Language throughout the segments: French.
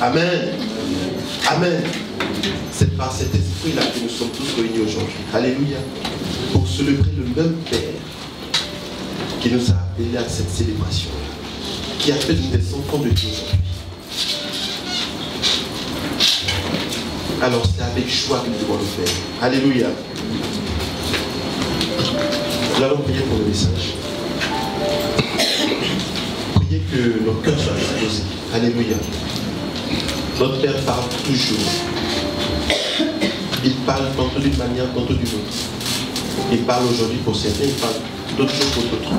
Amen. Amen. C'est par cet esprit-là que nous sommes tous réunis aujourd'hui. Alléluia. Pour célébrer le même Père qui nous a appelés à cette célébration-là, qui appelle des enfants de Dieu. Alors c'est avec joie que nous devons le faire. Alléluia. Nous allons prier pour le message. Priez que nos cœurs soient disposés. Alléluia. Notre Père parle toujours. Il parle tantôt d'une manière, tantôt d'une autre. Il parle aujourd'hui pour certains, il parle d'autres choses pour d'autres.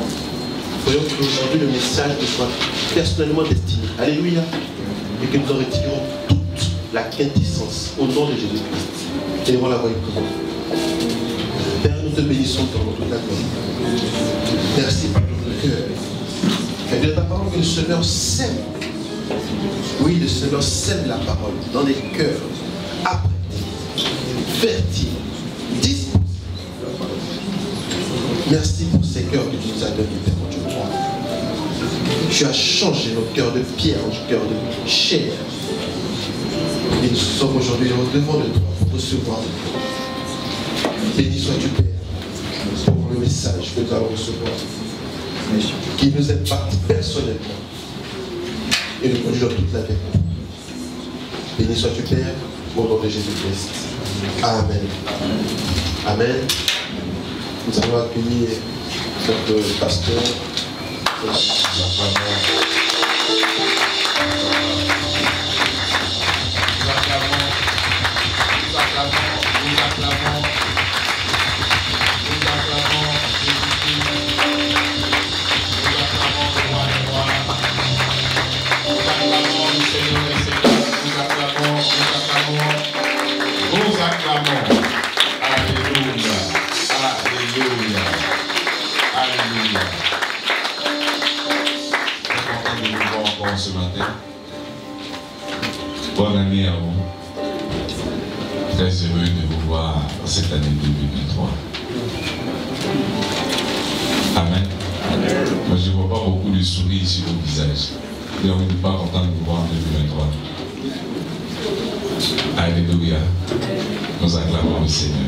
Voyons qu'aujourd'hui le message nous soit personnellement destiné. Alléluia. Et que nous en retirons toute la quintessence au nom de Jésus-Christ. Et nous allons la voir comment. Père, nous te bénissons dans notre accord. Merci pour notre cœur. Et de ta parole que le Seigneur sème. Oui, le Seigneur sème la parole dans les cœurs, apprêtés, fertiles, disposés. Merci pour ces cœurs que tu nous as donnés, Père, mon Dieu. Tu as changé nos cœurs de pierre, nos cœurs de chair. Et nous sommes aujourd'hui devant de toi pour recevoir de toi. Béni sois-tu, Père, pour le message que nous allons recevoir, qui nous impacte personnellement. Et nous conduisons toute la terre. Béni sois-tu, Père, au nom de Jésus-Christ. Amen. Amen. Nous allons accueillir notre pasteur. Bonne année à vous. Très heureux de vous voir cette année 2023. Amen. Moi, je ne vois pas beaucoup de sourires sur vos visages. Et on n'est pas content de vous voir en 2023. Alléluia. Nous acclamons le Seigneur.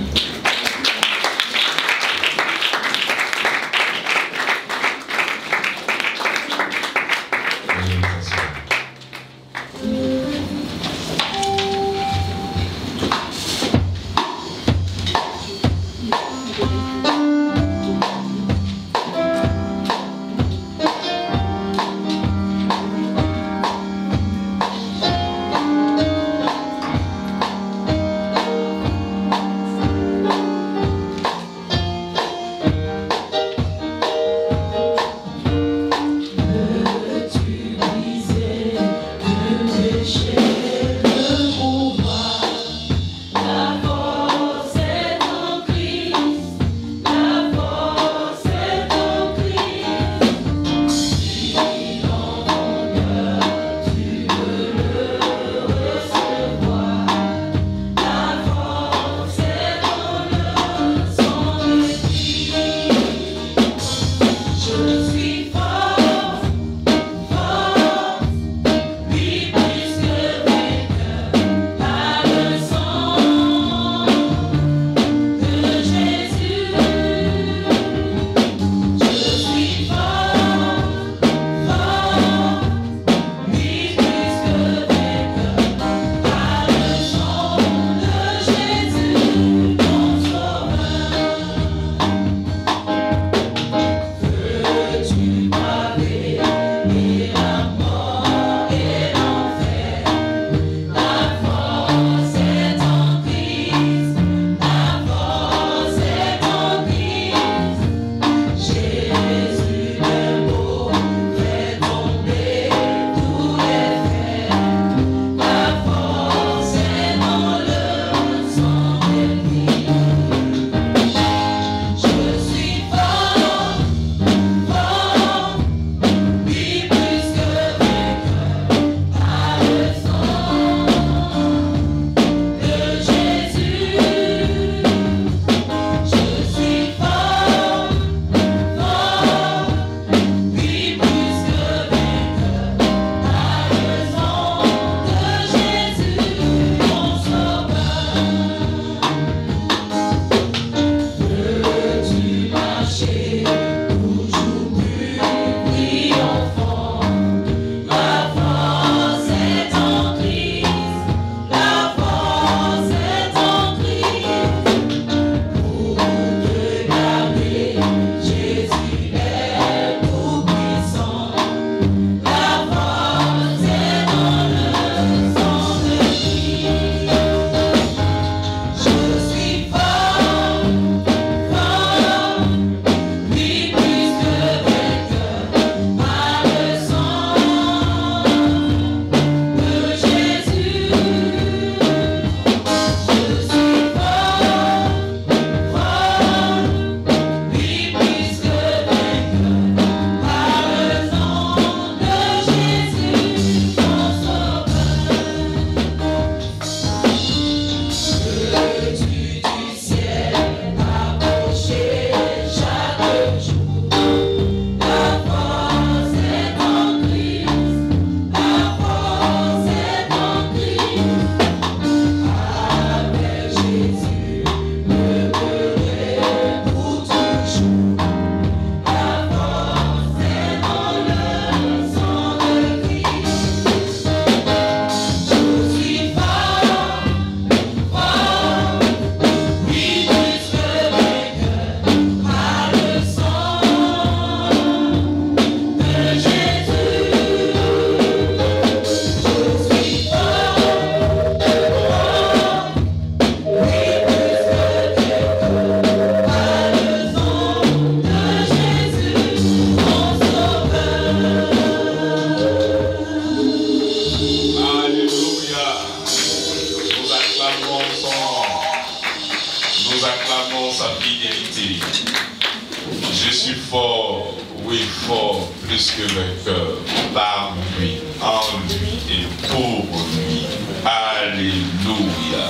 fort, oui fort, plus que vainqueur, par lui, en lui et pour lui. Alléluia.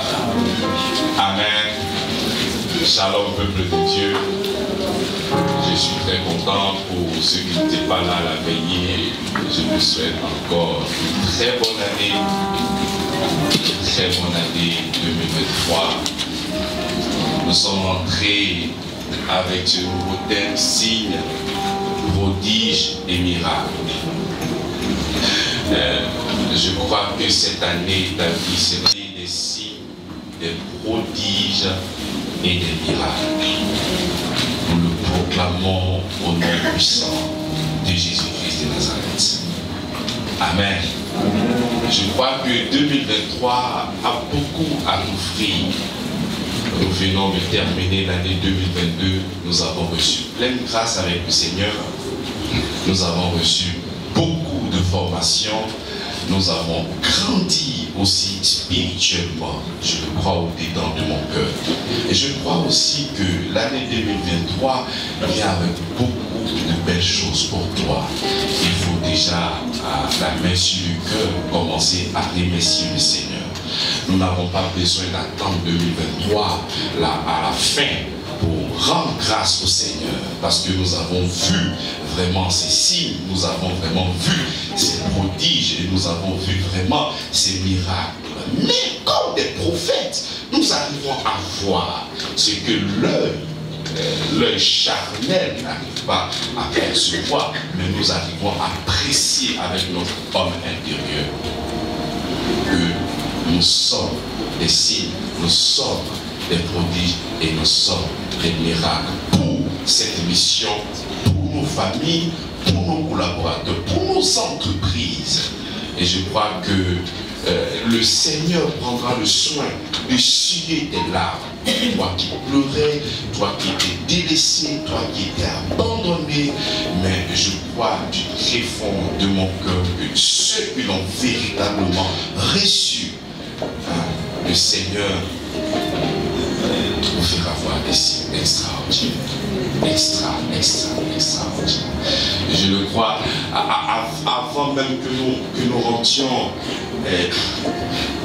Amen. Shalom, peuple de Dieu. Je suis très content pour ceux qui n'étaient pas là la veillée. Je vous souhaite encore une très bonne année. Une très bonne année 2023. Nous sommes entrés avec ce nouveau thème, signes, prodiges et miracles. Je crois que cette année, ta vie, c'est l'année des signes, des prodiges et des miracles. Nous le proclamons au nom puissant de Jésus-Christ de Nazareth. Amen. Je crois que 2023 a beaucoup à offrir. Nous venons de terminer l'année 2022. Nous avons reçu pleine grâce avec le Seigneur. Nous avons reçu beaucoup de formations. Nous avons grandi aussi spirituellement. Je le crois au dedans de mon cœur. Et je crois aussi que l'année 2023, il y a beaucoup de belles choses pour toi. Il faut déjà, à la main sur le cœur, commencer à remercier le Seigneur. Nous n'avons pas besoin d'attendre 2023 à la fin pour rendre grâce au Seigneur, parce que nous avons vu vraiment ces signes, nous avons vraiment vu ces prodiges et nous avons vu vraiment ces miracles. Mais comme des prophètes, nous arrivons à voir ce que l'œil charnel n'arrive pas à percevoir, mais nous arrivons à apprécier avec notre homme intérieur que nous sommes des signes, nous sommes des prodiges et nous sommes des miracles pour cette mission, pour nos familles, pour nos collaborateurs, pour nos entreprises. Et je crois que le Seigneur prendra le soin de suer tes larmes. Toi qui pleurais, toi qui étais délaissé, toi qui étais abandonné, mais je crois du très fond de mon cœur que ceux qui l'ont véritablement reçu, le Seigneur vous fera voir des signes extraordinaires. Extraordinaires. Je le crois, avant même que nous rentions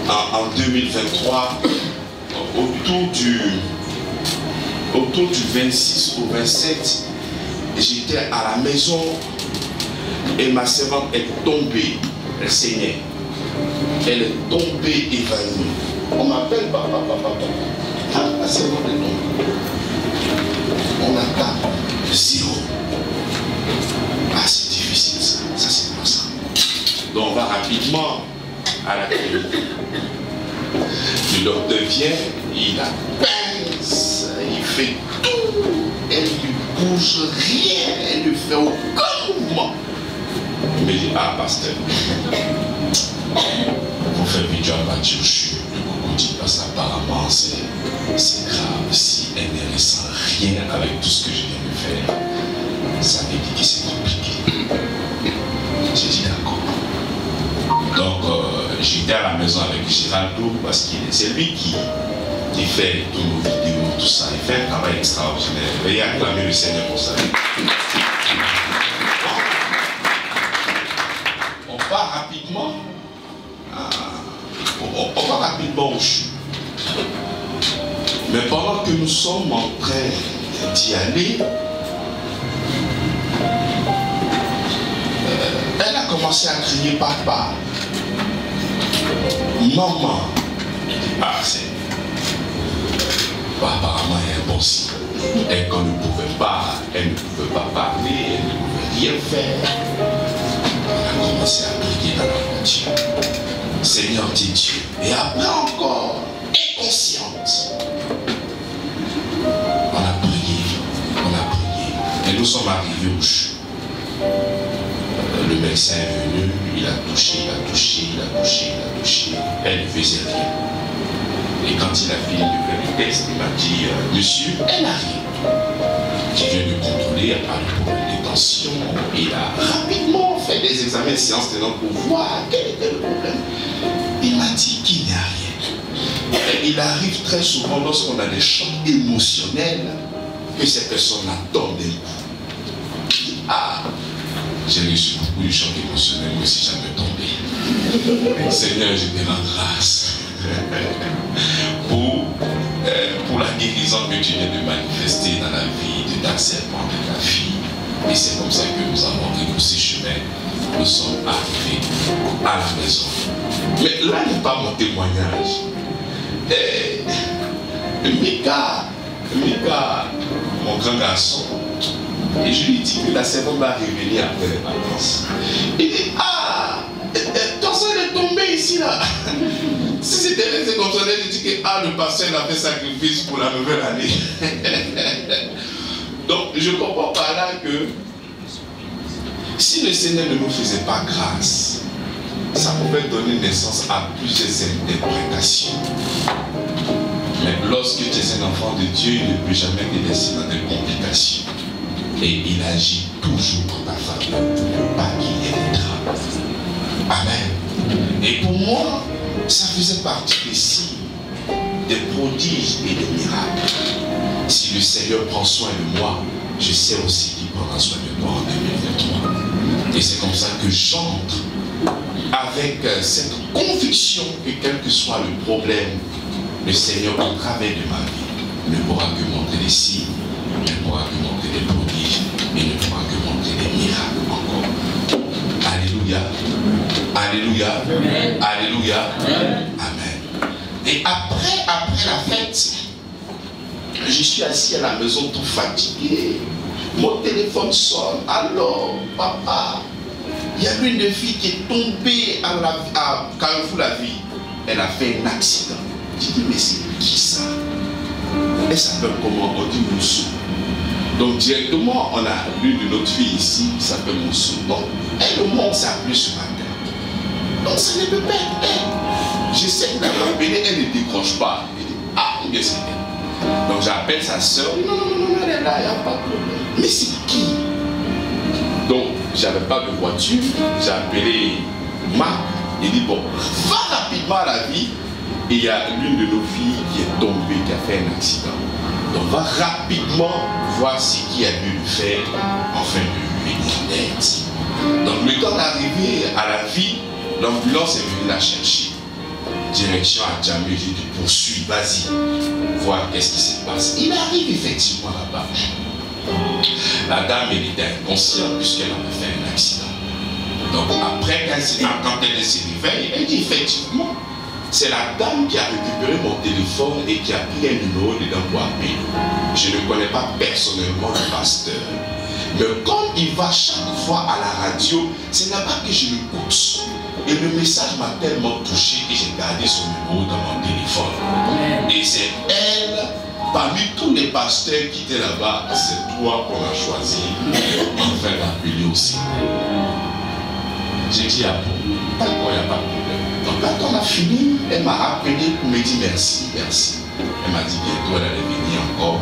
en 2023, autour du 26 au 27, j'étais à la maison et ma servante est tombée. Elle saignait. Elle est tombée évanouie. On m'appelle papa. Ah, la servante est tombée. On attaque zéro. Ah, c'est difficile ça. Ça, c'est pas ça. Donc on va rapidement à la clinique. Le docteur vient, il la pince, il fait tout, elle ne bouge rien, elle ne fait aucun mouvement. Mais il dit, ah pasteur, vous faites vidéo à Matthieu, je suis le dit parce qu'apparemment c'est grave, si elle ne ressent rien avec tout ce que je viens de faire, ça veut dire que c'est compliqué. J'ai dit d'accord. Donc j'étais à la maison avec Gérard Dou parce que c'est lui qui fait toutes nos vidéos, tout ça. Il fait un travail extraordinaire. Veuillez acclamer le Seigneur pour ça. On part rapidement. On va rapidement au chou. Mais pendant que nous sommes en train d'y aller, elle a commencé à crier papa. Maman, ah c'est. Bah, apparemment, elle est bon signe. Elle, quand elle ne pouvait pas parler, elle ne pouvait rien faire. Elle a commencé à prier dans la voiture. Seigneur, t'es Dieu. Et après encore, inconsciente. On a prié. Et nous sommes arrivés au chou. Le médecin est venu, il a touché. Elle ne faisait rien. Et quand il a fini de faire le test, il m'a dit, monsieur, elle a rien. Qui vient de contrôler, elle a eu problème de tension. Il a rapidement fait des examens de séance tenant pour voir quel était le problème. Il m'a dit qu'il n'y a rien. Et il arrive très souvent lorsqu'on a des chocs émotionnels que ces personnes attendent. J'ai reçu beaucoup de chocs émotionnels, mais si jamais tombé. Seigneur, je te rends grâce pour la guérison que tu viens de manifester dans la vie de ta servante, de ta fille. Et c'est comme ça que nous avons renoncé chemin. Nous sommes arrivés à la maison. Mais là n'est pas mon témoignage. Mika, mon grand garçon, et je lui dis que la servante va revenir après les vacances. Il dit, ah, ton soeur est tombé ici là. Si c'était resté comme ça, je dis que ah, le pasteur a fait sacrifice pour la nouvelle année. Donc je comprends par là que si le Seigneur ne nous faisait pas grâce, ça pouvait donner naissance à plusieurs interprétations. Mais lorsque tu es un enfant de Dieu, il ne peut jamais te laisser dans des complications. Et il agit toujours en ta faveur pour ne pas qu'il y ait des drames. Amen. Et pour moi, ça faisait partie des signes, des prodiges et des miracles. Si le Seigneur prend soin de moi, je sais aussi qu'il prendra soin de moi en 2023. Et c'est comme ça que j'entre avec cette conviction que quel que soit le problème, le Seigneur, au travers de ma vie, ne pourra que montrer des signes, ne pourra que montrer des prodiges, et ne pourra que montrer des miracles encore. Alléluia. Alléluia. Amen. Alléluia. Amen. Amen. Et après la fête, je suis assis à la maison tout fatigué. Mon téléphone sonne. Alors, papa, il y a une fille qui est tombée à Carrefour la Vie. Elle a fait un accident. Je dis, mais c'est qui ça? Elle s'appelle comment? On dit Moussou. Donc directement, on a l'une de notre fille ici qui s'appelle Moussou. Donc, elle au moins s'est appelée ce matin. Donc, ça ne peut pas être elle. J'essaie de la rappeler, elle ne décroche pas. Je dis, ah, bien c'est elle. Donc, j'appelle sa soeur. Non, elle est là, il n'y a pas de problème. Mais c'est qui? Donc, j'avais pas de voiture. J'ai appelé Marc. Il dit, bon, va rapidement à la Vie. Et il y a l'une de nos filles qui est tombée, qui a fait un accident. Donc on va rapidement voir ce qu'il y a dû faire afin de lui aider. Donc le temps d'arriver à la Vie, l'ambulance est venue la chercher. Direction à Djamé, je dis poursuis, vas-y, voir qu'est-ce qui se passe. Il arrive effectivement là-bas. La dame, elle était inconsciente puisqu'elle avait fait un accident. Donc après, quand elle s'est réveillée, elle dit effectivement, c'est la dame qui a récupéré mon téléphone et qui a pris un numéro dedans pour appeler. Je ne connais pas personnellement le pasteur. Mais comme il va chaque fois à la radio, c'est là-bas que je l'écoute. Et le message m'a tellement touché que j'ai gardé son numéro dans mon téléphone. Et c'est elle, parmi tous les pasteurs qui étaient là-bas, c'est toi qu'on a choisi. Enfin, d'appeler aussi. J'ai dit à Paul, d'accord, il n'y a pas de problème. Donc quand on a fini, elle m'a appelé pour me dire merci, merci. Elle m'a dit bientôt elle allait venir encore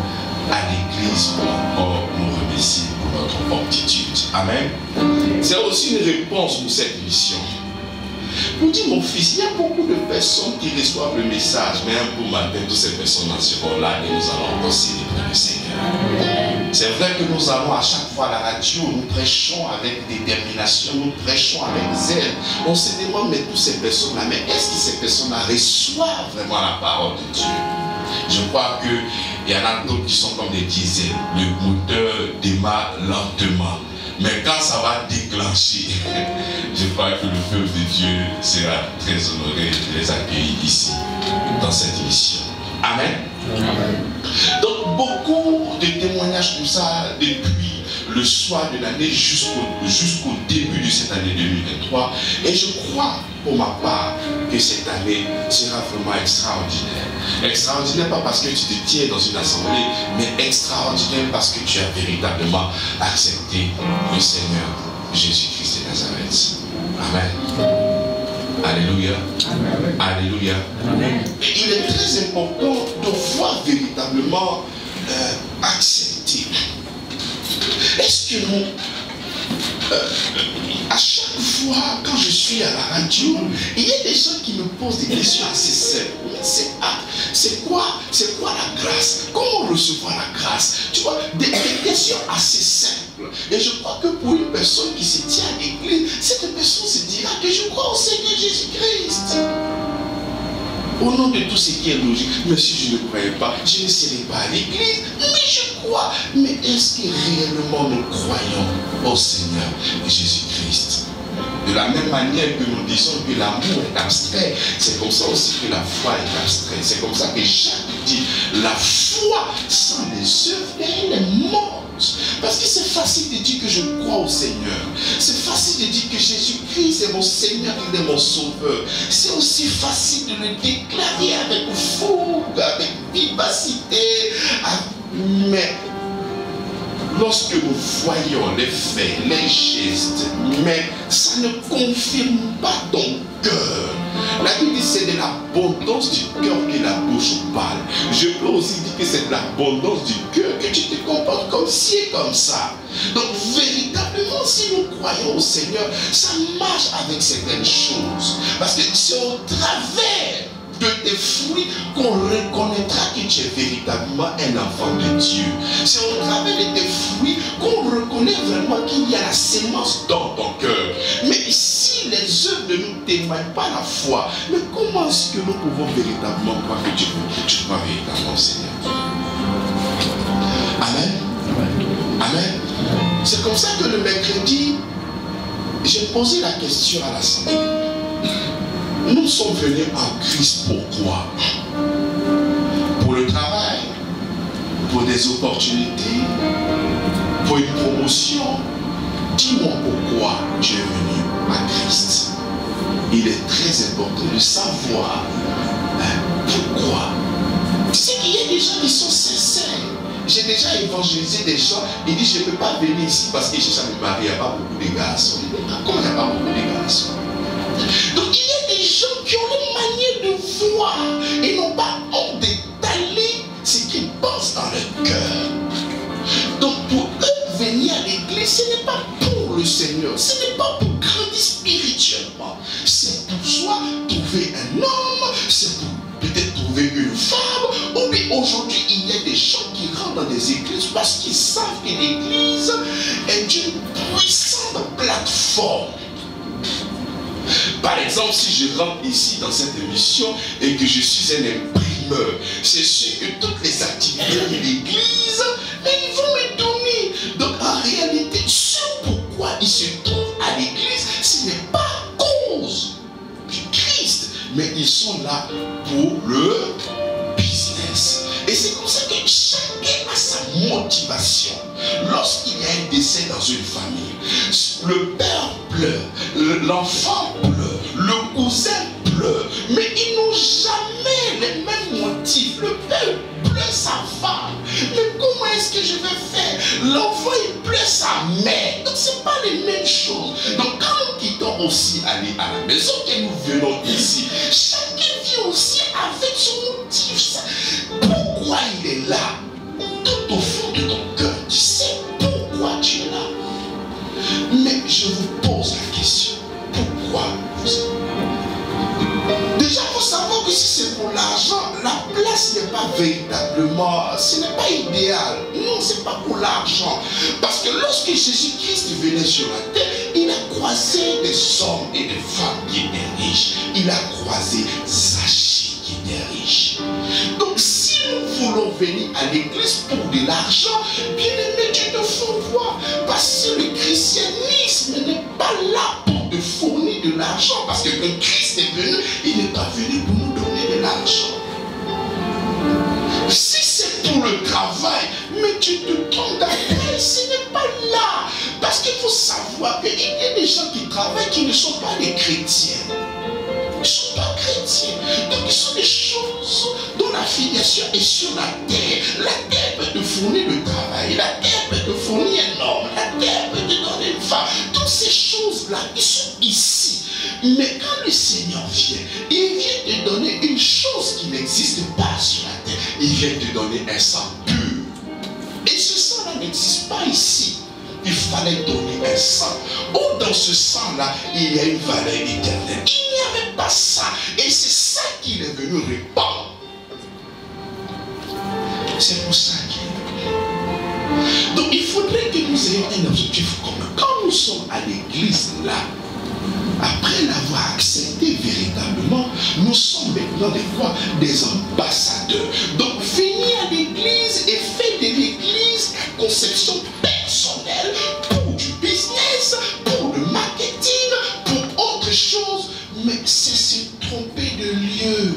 à l'église pour encore nous remercier pour notre aptitude. Amen. C'est aussi une réponse pour cette mission. Vous dites, mon fils, il y a beaucoup de personnes qui reçoivent le message, mais un beau matin, toutes ces personnes seront là et nous allons encore célébrer le Seigneur. C'est vrai que nous allons à chaque fois à la radio, nous prêchons avec détermination, nous prêchons avec zèle. On se demande, mais toutes ces personnes-là, mais est-ce que ces personnes-là reçoivent vraiment la parole de Dieu? Je crois qu'il y en a d'autres qui sont comme des diesels. Le moteur démarre lentement. Mais quand ça va déclencher, je crois que le peuple de Dieu sera très honoré de les accueillir ici, dans cette mission. Amen. Amen. Donc, beaucoup de témoignages comme ça, depuis le soir de l'année jusqu'au début de cette année 2023. Et je crois, pour ma part, que cette année sera vraiment extraordinaire. Extraordinaire, pas parce que tu te tiens dans une assemblée, mais extraordinaire parce que tu as véritablement accepté le Seigneur Jésus-Christ de Nazareth. Amen. Alléluia. Amen. Alléluia. Amen. Et il est très important de voir véritablement accepter. Est-ce que nous, à chaque fois quand je suis à la radio, il y a des gens qui me posent pose des questions assez simples. C'est quoi la grâce? Comment recevoir la grâce? Tu vois, des questions assez simples. Et je crois que pour une personne qui se tient à l'église, cette personne se dira que je crois au Seigneur Jésus-Christ. Au nom de tout ce qui est logique, mais si je ne croyais pas, je ne serais pas à l'église, mais je crois. Mais est-ce que réellement nous croyons au Seigneur Jésus-Christ? De la même manière que nous disons que l'amour est abstrait, c'est comme ça aussi que la foi est abstraite. C'est comme ça que Jacques dit, la foi sans les œuvres, elle est morte. Parce que c'est facile de dire que je crois au Seigneur. C'est facile de dire que Jésus-Christ est mon Seigneur, il est mon Sauveur. C'est aussi facile de le déclarer avec fougue, avec vivacité. Mais lorsque nous voyons les faits, les gestes, mais ça ne confirme pas ton cœur. La Bible dit que c'est de l'abondance du cœur que la bouche parle. Je peux aussi dire que c'est de l'abondance du cœur que tu te comportes comme ci et comme ça. Donc véritablement, si nous croyons au Seigneur, ça marche avec certaines choses. Parce que c'est au travers de tes fruits qu'on reconnaîtra que tu es véritablement un enfant de Dieu. C'est au travers de tes fruits qu'on reconnaît vraiment qu'il y a la semence dans ton cœur. Mais ici, les œuvres ne nous témoignent pas la foi. Mais comment est-ce que nous pouvons véritablement croire que tu crois véritablement, Seigneur? Amen. Amen. C'est comme ça que le mercredi, j'ai posé la question à l'Assemblée. Nous sommes venus en Christ pourquoi? Pour le travail, pour des opportunités, pour une promotion. Dis-moi pourquoi tu es venu à Christ. Il est très important de savoir pourquoi. Tu sais qu'il y a des gens qui sont sincères. J'ai déjà évangélisé des gens. Ils disent je ne peux pas venir ici parce que je ne me marie pas beaucoup de garçons. Comment il n'y a pas beaucoup de garçons? Donc il y a des gens qui ont une manière de voir et n'ont pas honte d'étaler ce qu'ils pensent dans leur cœur. Donc pour eux venir à l'église, ce n'est pas pour le Seigneur, ce n'est pas pour grandir spirituellement. C'est pour soi trouver un homme, c'est pour peut-être trouver une femme. Ou bien aujourd'hui il y a des gens qui rentrent dans des églises parce qu'ils savent que l'église est une puissante plateforme. Par exemple, si je rentre ici dans cette émission et que je suis un imprimeur, c'est sûr que toutes les activités de l'église, mais ils vont me donner. Donc en réalité, ce pourquoi ils se trouvent à l'église, ce n'est pas à cause du Christ, mais ils sont là pour le business. Et c'est comme ça que chacun a sa motivation. Lorsqu'il y a un décès dans une famille, le père pleure, l'enfant pleure, le cousin pleure, mais ils n'ont jamais les mêmes motifs. Le père pleure sa femme, mais comment est-ce que je vais faire? L'enfant il pleure sa mère, donc ce n'est pas les mêmes choses. Donc quand nous quittons aussi aller à la maison que nous venons ici, chacun vit aussi avec son motif. Pourquoi il est là? Tout au fond de ton cœur, tu sais pourquoi tu es là. Mais je vous pose la question, pourquoi vous êtes là? Déjà, il faut savoir que si c'est pour l'argent, la place n'est pas véritablement, ce n'est pas idéal. Non, ce n'est pas pour l'argent. Parce que lorsque Jésus-Christ venait sur la terre, il a croisé des hommes et des femmes qui étaient riches. Il a croisé Zachée qui était riche. Donc, si nous voulons venir à l'église pour de l'argent, bien aimé, tu te fous voir. Parce que le christianisme n'est pas là pour te fournir de l'argent. Parce que quand Christ est venu, il n'est pas venu pour nous donner de l'argent. Si c'est pour le travail, mais tu te trompes d'appel, ce n'est pas là. Parce qu'il faut savoir qu'il y a des gens qui travaillent qui ne sont pas des chrétiens. Ils ne sont pas chrétiens. Donc ils sont des choses dont la filiation est sur la terre. La terre peut te fournir le travail. La terre peut te fournir un homme. La terre peut te donner une femme. Toutes ces choses-là, ils sont ici. Mais quand le Seigneur vient, il vient te donner une chose qui n'existe pas sur la terre. Il vient te donner un sang pur. Et ce sang-là n'existe pas ici. Il fallait donner un sang. Ou dans ce sang-là, il y a une valeur éternelle. Il n'y avait pas ça. Et c'est lui répond. C'est pour ça que... Donc il faudrait que nous ayons un objectif commun. Quand nous sommes à l'église là, après l'avoir accepté véritablement, nous sommes maintenant des fois des ambassadeurs. Donc venez à l'église et faites de l'église la conception personnelle pour du business, pour le marketing, pour autre chose. Mais c'est se tromper de lieu.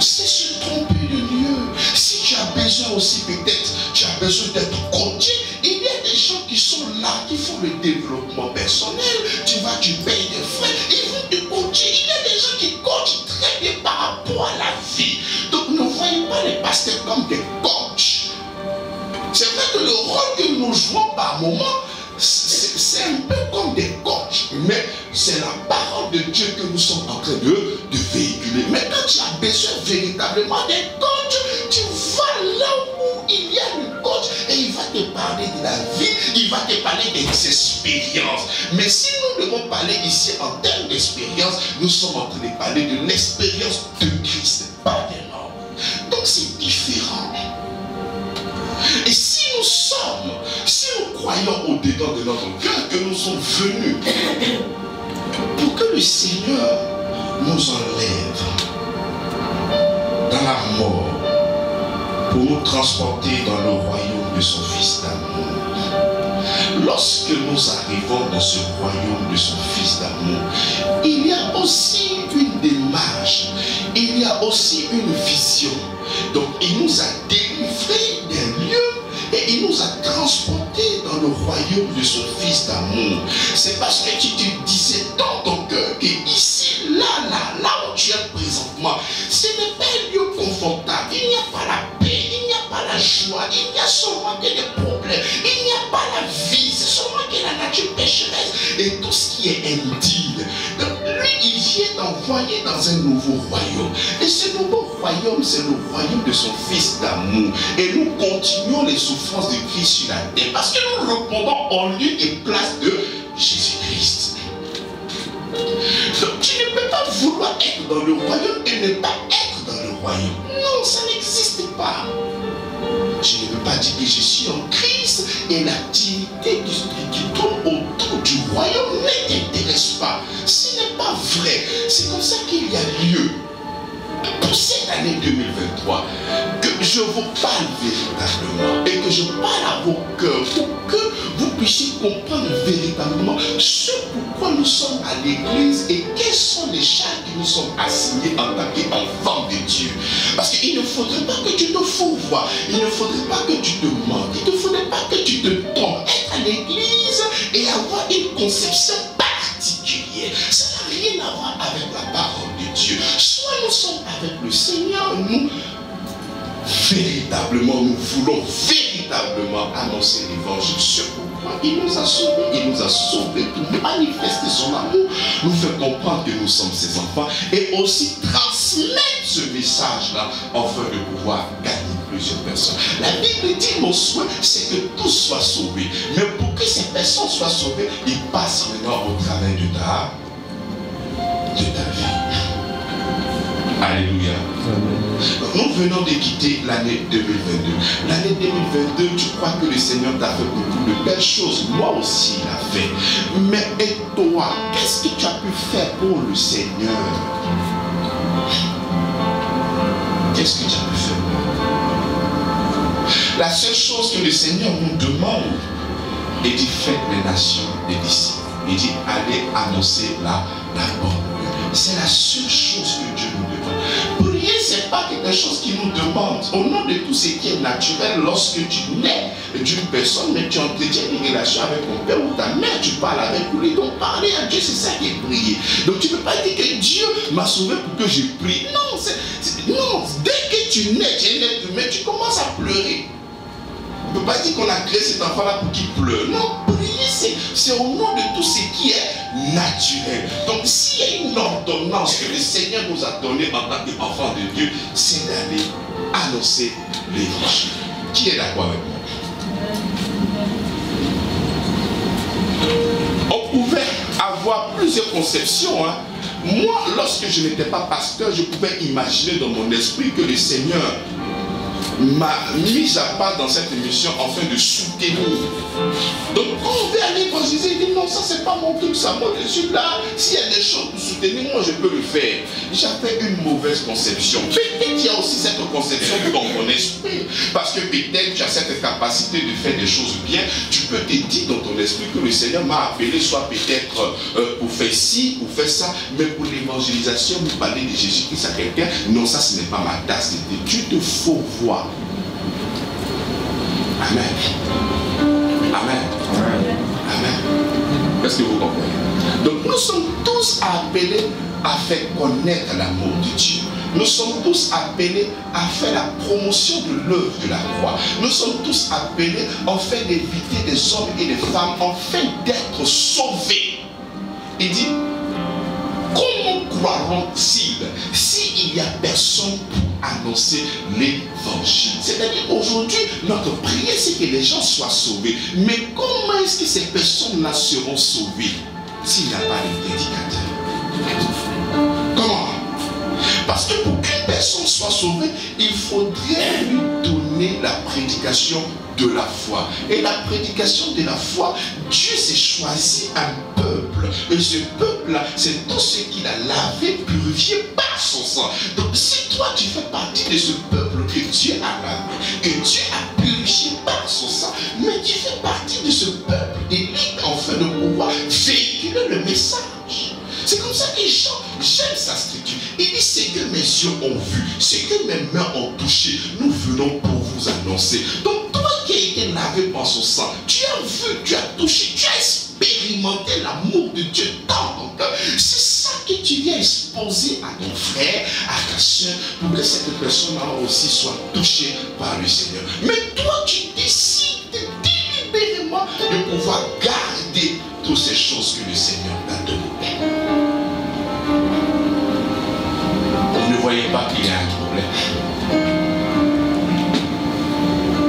C'est se tromper de lieu. Si tu as besoin aussi peut-être, tu as besoin d'être coaché. Il y a des gens qui sont là, qui font le développement personnel. Tu vas, tu payes des frais. Ils vont te coacher. Il y a des gens qui coachent très bien par rapport à la vie. Donc ne voyez pas les pasteurs comme des coachs. C'est vrai que le rôle que nous jouons par moment, c'est un peu comme des coachs, mais c'est la parole de Dieu que nous sommes en train de véhiculer. Mais quand tu as besoin véritablement des coachs, tu vas là où il y a le coach et il va te parler de la vie, il va te parler des expériences. Mais si nous devons parler ici en termes d'expérience, nous sommes en train de parler de l'expérience de Christ, pas des hommes. Donc c'est différent. Et si nous sommes, si nous croyons au-dedans de notre cœur que nous sommes venus pour que le Seigneur nous enlève dans la mort, pour nous transporter dans le royaume de son Fils d'amour. Lorsque nous arrivons dans ce royaume de son Fils d'amour, il y a aussi une démarche, il y a aussi une vision. Donc il nous a délivrés d'un lieu et il nous a transportés dans le royaume de son Fils d'amour. C'est parce que tu te disais dans ton cœur que ici, là où tu es présentement, ce n'est pas un lieu confortable. Il n'y a pas la paix, il n'y a pas la joie, il n'y a seulement que des problèmes, il n'y a pas la vie, c'est seulement que la nature pécheresse et tout ce qui est indigne. Donc lui, il vient d'envoyer dans un nouveau royaume. Et ce nouveau royaume, c'est le royaume de son Fils d'amour. Et nous continuons les souffrances de Christ sur la terre parce que nous répondons en lieu et place de Jésus-Christ. Donc tu ne peux pas vouloir être dans le royaume et ne pas être dans le royaume. Non, ça n'existe pas. Je ne veux pas dire que je suis en Christ et l'activité qui tourne autour du royaume ne t'intéresse pas. Ce n'est pas vrai. C'est comme ça qu'il y a lieu pour cette année 2023 que je vous parle véritablement et que je parle à vos cœurs pour que vous puissiez comprendre véritablement ce pourquoi nous sommes à l'église et quelles sont les charges qui nous sont assignées en tant qu'enfants de Dieu. Parce qu'il ne faudrait pas que tu te fourvoies, il ne faudrait pas que tu te manques, il ne faudrait pas que tu te tombes. Être à l'église et avoir une conception particulière, ça n'a rien à voir avec la parole de Dieu. Soit nous sommes avec le Seigneur, nous véritablement, nous voulons véritablement annoncer l'évangile. Ce pourquoi il nous a sauvés, il nous a sauvés pour manifester son amour, nous faire comprendre que nous sommes ses enfants et aussi transmettre ce message-là afin de pouvoir gagner plusieurs personnes. La Bible dit mon souhait, c'est que tous soient sauvés. Mais pour que ces personnes soient sauvées, ils passent maintenant au travail de ta vie. Alléluia. Amen. Nous venons de quitter l'année 2022. L'année 2022, tu crois que le Seigneur t'a fait beaucoup de belles choses. Moi aussi, il a fait. Mais et toi, qu'est-ce que tu as pu faire pour le Seigneur? Qu'est-ce que tu as pu faire? La seule chose que le Seigneur nous demande, il dit, faites les nations des disciples. Il dit, allez annoncer la bonne nouvelle. C'est la seule chose que Dieu nous demande. Prier, ce n'est pas quelque chose qui nous demande. Au nom de tout ce qui est naturel, lorsque tu nais d'une personne, mais tu entretiens une relation avec ton père ou ta mère, tu parles avec lui. Donc parler à Dieu, c'est ça qui est prier. Donc tu ne peux pas dire que Dieu m'a sauvé pour que je prie. Non, dès que tu nais, tu es un humain, tu commences à pleurer. On ne peut pas dire qu'on a créé cet enfant-là pour qu'il pleure. Non, prier, c'est au nom de tout ce qui est naturel. Donc, s'il y a une ordonnance que le Seigneur nous a donnée en tant qu'enfants de Dieu, c'est d'aller annoncer l'évangile. Qui est d'accord avec moi? On pouvait avoir plusieurs conceptions. Hein. Moi, lorsque je n'étais pas pasteur, je pouvais imaginer dans mon esprit que le Seigneur m'a mis à part dans cette mission afin de soutenir. Donc quand on veut aller évangéliser, il dit non, ça c'est pas mon truc, ça, moi je suis là, s'il y a des choses pour soutenir, moi je peux le faire. J'avais une mauvaise conception. Peut-être qu'il y a aussi cette conception dans mon esprit, parce que peut-être tu as cette capacité de faire des choses bien, tu peux te dire dans ton esprit que le Seigneur m'a appelé, soit peut-être pour faire ci, pour faire ça, mais pour l'évangélisation, vous parlez de Jésus-Christ à quelqu'un, non, ça ce n'est pas ma tasse d'été. Tu te faut voir. Amen. Amen. Amen. Est-ce que vous comprenez? Donc nous sommes tous appelés à faire connaître l'amour de Dieu. Nous sommes tous appelés à faire la promotion de l'œuvre de la croix. Nous sommes tous appelés en fait d'éviter des hommes et des femmes, en fait d'être sauvés. Il dit, comment croiront-ils s'il n'y a personne pour annoncer l'évangile? C'est-à-dire aujourd'hui, notre prière, c'est que les gens soient sauvés. Mais comment est-ce que ces personnes-là seront sauvées s'il n'y a pas de prédicateur? Comment? Parce que pour qu'une personne soit sauvée, il faudrait lui donner la prédication de la foi. Et la prédication de la foi, Dieu s'est choisi un peuple. Et ce peuple-là, c'est tous ceux qu'il a lavé, purifié par son sang. Donc si toi tu fais partie de ce peuple que Dieu a lavé, que Dieu a purifié par son sang, mais tu fais partie de ce peuple et libre enfin de pouvoir véhiculer le message. C'est comme ça que les gens, j'aime sa structure. Il dit, ce que mes yeux ont vu, ce que mes mains ont touché, nous venons pour vous annoncer. Donc toi qui as été lavé par son sang, tu as vu, tu as touché, tu as expérimenté l'amour de Dieu dans ton cœur. C'est ça que tu viens exposer à ton frère, à ta soeur, pour que cette personne-là aussi soit touchée par le Seigneur. Mais toi tu décides délibérément de pouvoir garder toutes ces choses que le Seigneur t'a données. Vous ne voyez pas qu'il y a un problème.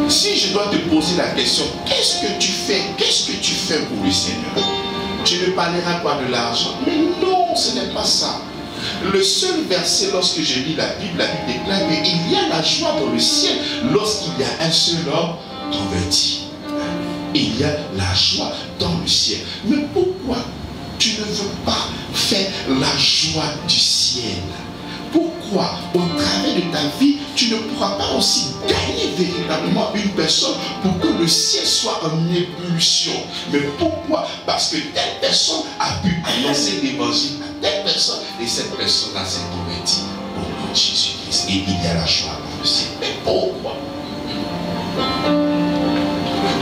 Si je dois te poser la question, qu'est-ce que tu fais? Qu'est-ce que tu fais pour le Seigneur? Tu ne parleras pas de l'argent. Mais non, ce n'est pas ça. Le seul verset, lorsque je lis la Bible déclare qu'il y a la joie dans le ciel lorsqu'il y a un seul homme converti. Il y a la joie dans le ciel. Mais pourquoi tu ne veux pas faire la joie du ciel? Pourquoi, au travers de ta vie, tu ne pourras pas aussi gagner véritablement une personne pour que le ciel soit en ébullition? Mais pourquoi? Parce que telle personne a pu annoncer l'évangile à telle personne et cette personne-là s'est convertie au nom de Jésus-Christ. Et il y a la joie dans le ciel. Mais pourquoi?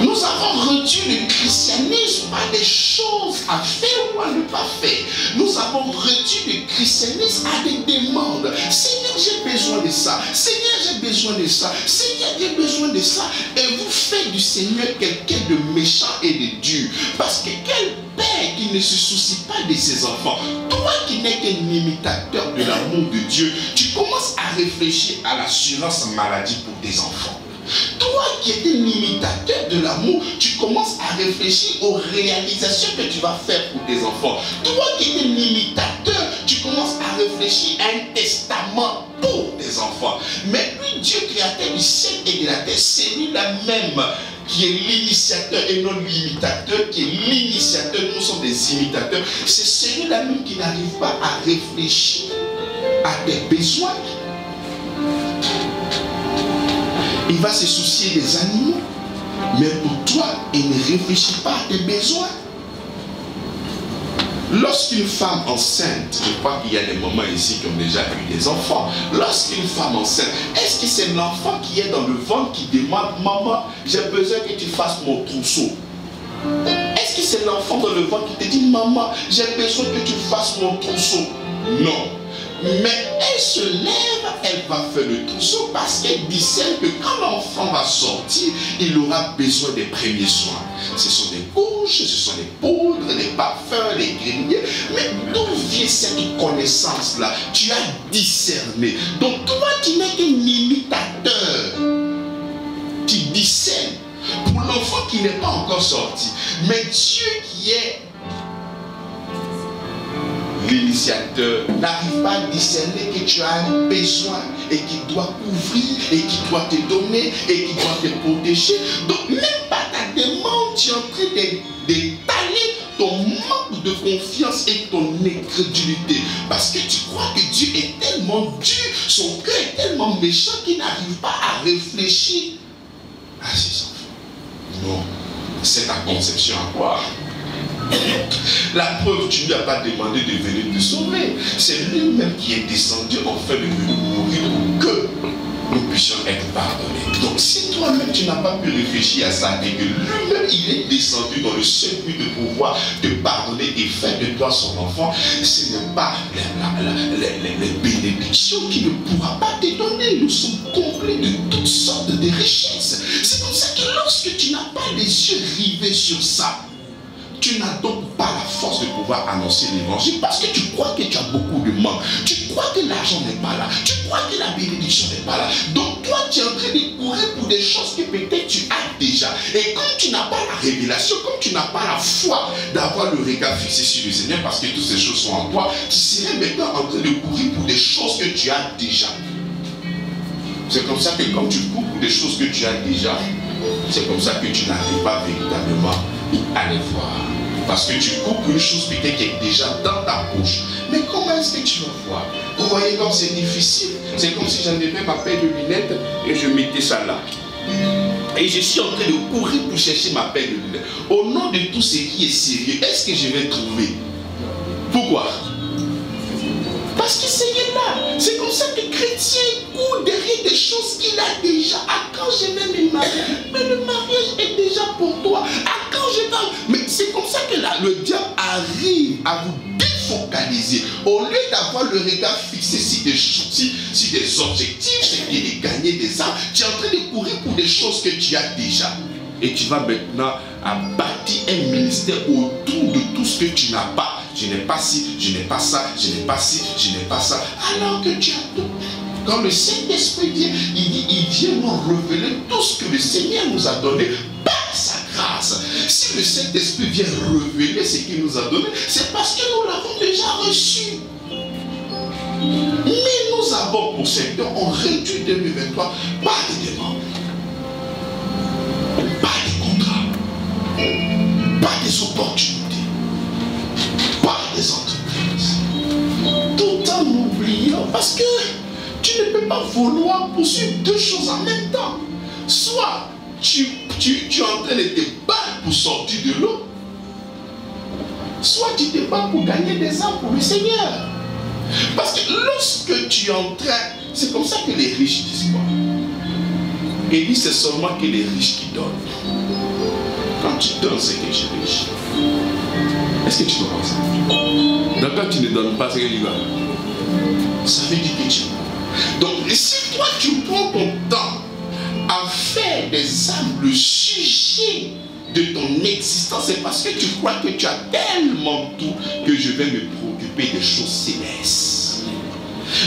Nous avons réduit le christianisme à des choses à faire ou à ne pas faire. Nous avons réduit le christianisme à des demandes. Seigneur, j'ai besoin de ça. Seigneur, j'ai besoin de ça. Seigneur, j'ai besoin de ça. Et vous faites du Seigneur quelqu'un de méchant et de dur. Parce que quel père qui ne se soucie pas de ses enfants, toi qui n'es qu'un imitateur de l'amour de Dieu, tu commences à réfléchir à l'assurance maladie pour tes enfants. Toi qui es un imitateur de l'amour, tu commences à réfléchir aux réalisations que tu vas faire pour tes enfants. Toi qui es un imitateur, tu commences à réfléchir à un testament pour tes enfants. Mais lui, Dieu créateur du ciel et de la terre, c'est lui-là même qui est l'initiateur et non l'imitateur, qui est l'initiateur, nous sommes des imitateurs. C'est celui-là même qui n'arrive pas à réfléchir à tes besoins. Il va se soucier des animaux. Mais pour toi, il ne réfléchit pas à tes besoins. Lorsqu'une femme enceinte, je crois qu'il y a des mamans ici qui ont déjà eu des enfants. Lorsqu'une femme enceinte, est-ce que c'est l'enfant qui est dans le ventre qui demande « Maman, j'ai besoin que tu fasses mon trousseau ». Est-ce que c'est l'enfant dans le ventre qui te dit « Maman, j'ai besoin que tu fasses mon trousseau ». Non. Mais elle se lève, elle va faire le trousseau parce qu'elle discerne que quand l'enfant va sortir, il aura besoin des premiers soins. Ce sont des couches, ce sont des poudres, des parfums, des grillés. Mais d'où vient cette connaissance-là? Tu as discerné. Donc toi, tu n'es qu'un imitateur. Tu discernes pour l'enfant qui n'est pas encore sorti. Mais Dieu qui est l'initiateur n'arrive pas à discerner que tu as un besoin et qu'il doit couvrir et qu'il doit te donner et qu'il doit te protéger. Donc même par ta demande, tu es en train d'étaler ton manque de confiance et ton incrédulité. Parce que tu crois que Dieu est tellement dur, son cœur est tellement méchant qu'il n'arrive pas à réfléchir à ses enfants. Non, c'est ta conception à croire. La preuve, tu ne lui as pas demandé de venir te sauver. C'est lui-même qui est descendu en fait de mourir pour que nous puissions être pardonnés. Donc si toi-même tu n'as pas pu réfléchir à ça et que lui-même il est descendu dans le seul but de pouvoir te pardonner et faire de toi son enfant, ce n'est pas les bénédictions qu'il ne pourra pas te donner. Nous sommes comblés de toutes sortes de richesses. C'est comme ça que lorsque tu n'as pas les yeux rivés sur ça, tu n'as donc pas la force de pouvoir annoncer l'évangile parce que tu crois que tu as beaucoup de manque. Tu crois que l'argent n'est pas là. Tu crois que la bénédiction n'est pas là. Donc toi, tu es en train de courir pour des choses que peut-être tu as déjà. Et comme tu n'as pas la révélation, comme tu n'as pas la foi d'avoir le regard fixé sur le Seigneur parce que toutes ces choses sont en toi, tu serais maintenant en train de courir pour des choses que tu as déjà. C'est comme ça que quand tu cours pour des choses que tu as déjà, c'est comme ça que tu n'arrives pas véritablement à les voir. Parce que tu coupes une chose peut-être qui est déjà dans ta bouche. Mais comment est-ce que tu vas voir? Vous voyez comme c'est difficile. C'est comme si j'en avais ma paire de lunettes et je mettais ça là. Et je suis en train de courir pour chercher ma paire de lunettes. Au nom de tout ce qui est sérieux, est-ce que je vais trouver? Pourquoi? Parce que Seigneur là, c'est comme ça que le chrétien court derrière des choses qu'il a déjà. Ah, quand je vais me marier, mais le mariage est déjà pour toi. Ah, quand je parle, mais c'est comme ça que là, le diable arrive à vous défocaliser. Au lieu d'avoir le regard fixé sur des objectifs, c'est bien de gagner des âmes, tu es en train de courir pour des choses que tu as déjà. Et tu vas maintenant bâtir un ministère autour de tout ce que tu n'as pas. Je n'ai pas ci, je n'ai pas ça, je n'ai pas ci, je n'ai pas ça. Alors que tu as tout. Quand le Saint-Esprit vient, il vient nous révéler tout ce que le Seigneur nous a donné par sa grâce. Si le Saint-Esprit vient révéler ce qu'il nous a donné, c'est parce que nous l'avons déjà reçu. Mais nous avons pour cet an, on réduit 2023 par des demandes, par des contrats, par des opportunités, par des entreprises, tout en oubliant, parce que tu ne peux pas vouloir poursuivre deux choses en même temps. Soit tu es en train de te battre pour sortir de l'eau, soit tu te bats pour gagner des âmes pour le Seigneur. Parce que lorsque tu es en train, c'est comme ça que les riches disent quoi? Et lui, c'est seulement que les riches qui donnent. Quand tu donnes, c'est que tu es riche. Est-ce que tu comprends ça? Donc quand tu ne donnes pas, c'est que tu vas. Ça veut dire que tu vas. Donc si toi tu prends ton temps à faire des âmes le sujet de ton existence, c'est parce que tu crois que tu as tellement tout que je vais me préoccuper des choses célestes.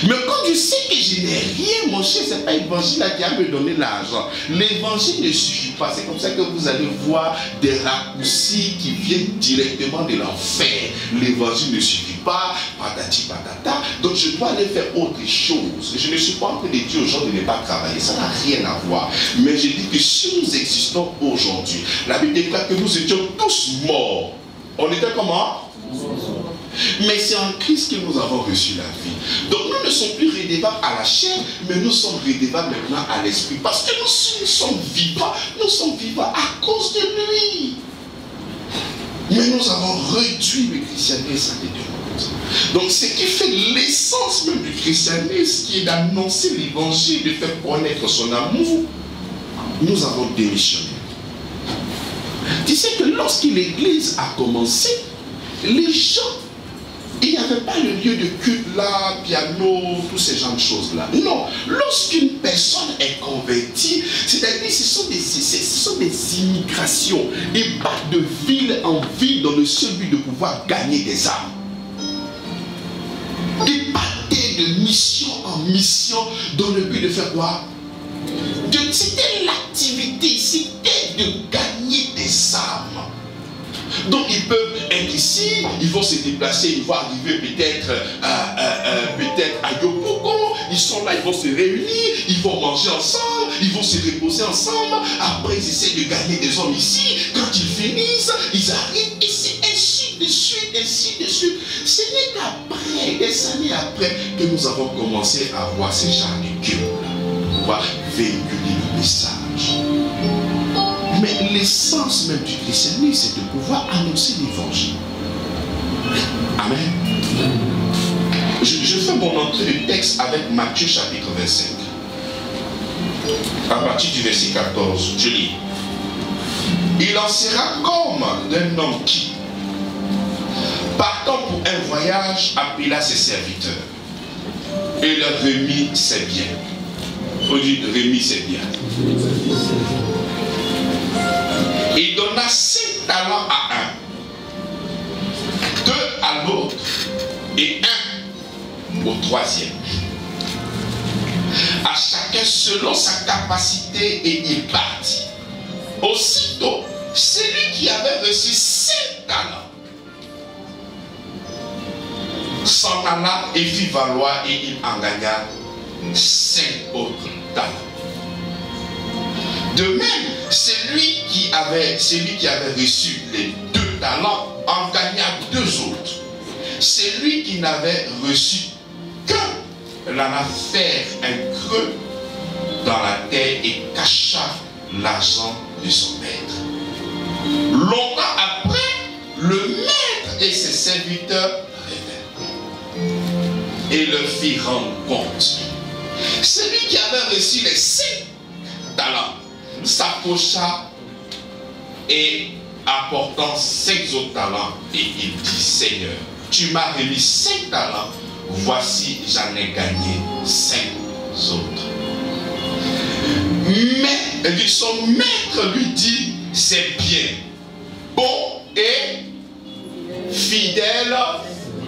Mais quand je sais que je n'ai rien, mon cher, ce n'est pas l'évangile qui a me donné l'argent. L'évangile ne suffit pas. C'est comme ça que vous allez voir des raccourcis qui viennent directement de l'enfer. L'évangile ne suffit pas, patati patata. Donc je dois aller faire autre chose. Je ne suis pas en train de dire aux gens de ne pas travailler. Ça n'a rien à voir. Mais je dis que si nous existons aujourd'hui, la Bible déclare que nous étions tous morts. On était comment? Mais c'est en Christ que nous avons reçu la vie. Donc nous ne sommes plus redevables à la chair, mais nous sommes redevables maintenant à l'esprit. Parce que nous sommes vivants, à cause de lui. Mais nous avons réduit le christianisme à des demandes. Donc ce qui fait l'essence même du christianisme, qui est d'annoncer l'évangile, de faire connaître son amour, nous avons démissionné. Tu sais que lorsque l'église a commencé, les gens, il n'y avait pas le lieu de culte là, piano, tous ces genres de choses là. Non, lorsqu'une personne est convertie, c'est-à-dire ce sont des immigrations. Ils partent de ville en ville dans le seul but de pouvoir gagner des âmes. Ils partaient de mission en mission dans le but de faire quoi? C'était l'activité, c'était de gagner des âmes. Donc ils peuvent être ici, il faut se déplacer, ils vont arriver peut-être à Yopoko, ils sont là, ils vont se réunir, ils vont manger ensemble, ils vont se reposer ensemble, après ils essaient de gagner des hommes ici, quand ils finissent, ils arrivent ici, ainsi de suite. Ce n'est qu'après, des années après, que nous avons commencé à voir ces gens de Dieu pour pouvoir véhiculer le message. Mais l'essence même du christianisme, c'est de pouvoir annoncer l'évangile. Amen. Je fais mon entrée du texte avec Matthieu chapitre 25. À partir du verset 14, je lis. Il en sera comme d'un homme qui, partant pour un voyage, appela ses serviteurs et leur remit ses biens. Il donna 5 talents à un, 2 à l'autre et 1 au 3e. À chacun selon sa capacité, et il partit. Aussitôt, celui qui avait reçu 5 talents s'en alla et fit valoir, et il en gagna 5 autres talents. De même, celui qui avait reçu les 2 talents en gagna 2 autres. Celui qui n'avait reçu qu'un l'en a fait un creux dans la terre et cacha l'argent de son maître. Longtemps après, le maître et ses serviteurs revinrent et leur fit rendre compte. Celui qui avait reçu les 5 talents s'approcha et apportant 5 autres talents, et il dit: Seigneur, tu m'as remis 5 talents, voici j'en ai gagné 5 autres. Mais son maître lui dit: c'est bien, bon et fidèle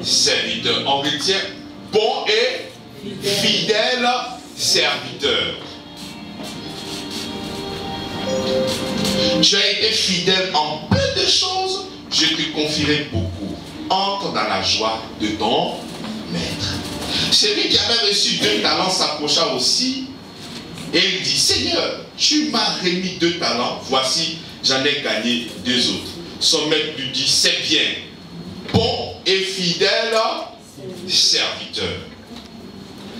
serviteur. On retient bon et fidèle serviteur. Tu as été fidèle en peu de choses, je te confierai beaucoup. Entre dans la joie de ton maître. Celui qui avait reçu 2 talents s'approcha aussi et il dit: Seigneur, tu m'as remis 2 talents, voici j'en ai gagné 2 autres. Son maître lui dit: c'est bien, bon et fidèle serviteur.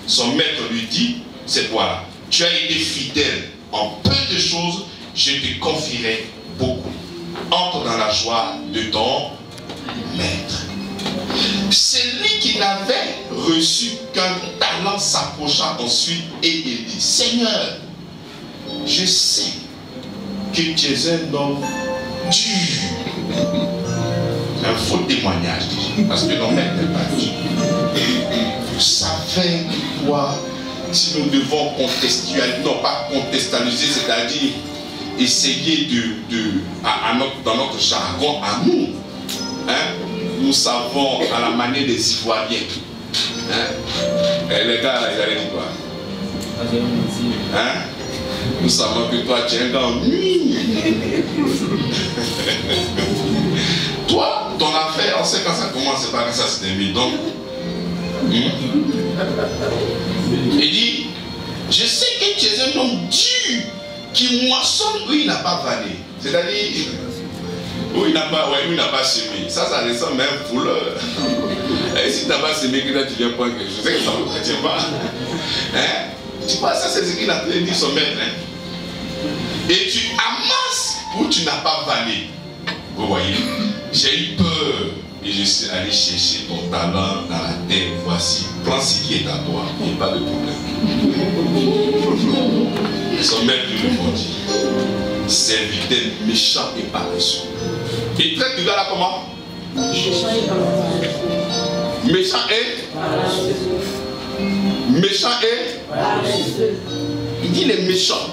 Son maître lui dit: c'est toi là, tu as été fidèle en peu de choses, je te confierai beaucoup. Entre dans la joie de ton maître. Celui qui n'avait reçu qu'un talent s'approcha ensuite et il dit: Seigneur, je sais que tu es un homme dur. Un faux témoignage, parce que l'homme n'est pas dur. Je savais que toi, si nous devons contextualiser, non pas contextualiser, c'est-à-dire essayer dans notre jargon à nous, hein, nous savons à la manière des Ivoiriens, hein, les gars là, ils allaient dire quoi, hein, nous savons que toi tu es un gars toi, ton affaire, on sait quand ça commence, c'est pas que ça se termine. Donc il dit: je sais que tu es un homme dur qui moissonne où il n'a pas vanné, c'est-à-dire où il n'a pas, semé. Ça ressemble même pour le. Et si tu n'as pas semé, que là tu viens prendre quelque chose, c'est que ça ne retient pas. Hein? Tu vois, ça c'est ce qu'il a dit son maître. Hein? Et tu amasses où tu n'as pas vanné. Vous voyez, j'ai eu peur. Et je suis allé chercher ton talent dans la terre. Voici, prends ce qui est à toi. Il n'y a pas de problème. Son maître lui répondit: serviteur méchant et paresseux. Il traite du gars là comment? Méchant et paresseux. Méchant et paresseux. Il dit: les méchants.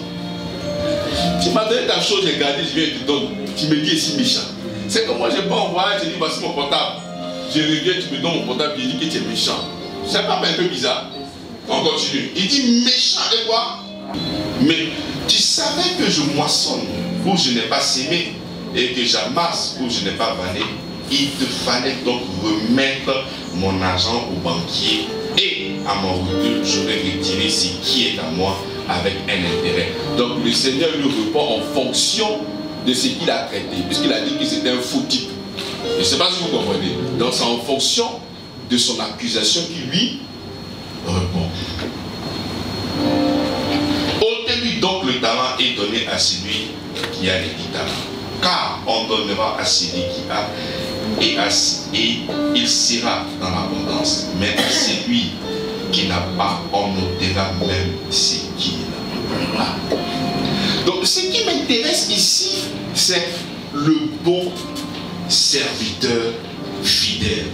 Tu m'as donné ta chose, j'ai gardé, je viens et te donne. Tu me dis ici méchant. C'est comme moi, je n'ai pas envoyé, j'ai dit: voici mon portable. Je reviens, tu me donnes mon portable, je dis que tu es méchant. C'est pas un peu bizarre. On continue. Il dit: méchant et quoi? Mais tu savais que je moissonne où je n'ai pas semé et que j'amasse où je n'ai pas vanné, il te fallait donc remettre mon argent au banquier et à mon retour, j'aurais retiré ce qui est à moi avec un intérêt. Donc le Seigneur lui répond en fonction de ce qu'il a traité, puisqu'il a dit que c'était un faux type. Je ne sais pas si vous comprenez. Donc c'est en fonction de son accusation qui lui répond. Ôtez-lui donc le talent et donnez à celui qui a les 10 talents. Car on donnera à celui qui a et il sera dans l'abondance. Mais à celui qui n'a pas, on notera même ce qu'il n'a pas. Donc ce qui m'intéresse ici, c'est le bon serviteur fidèle.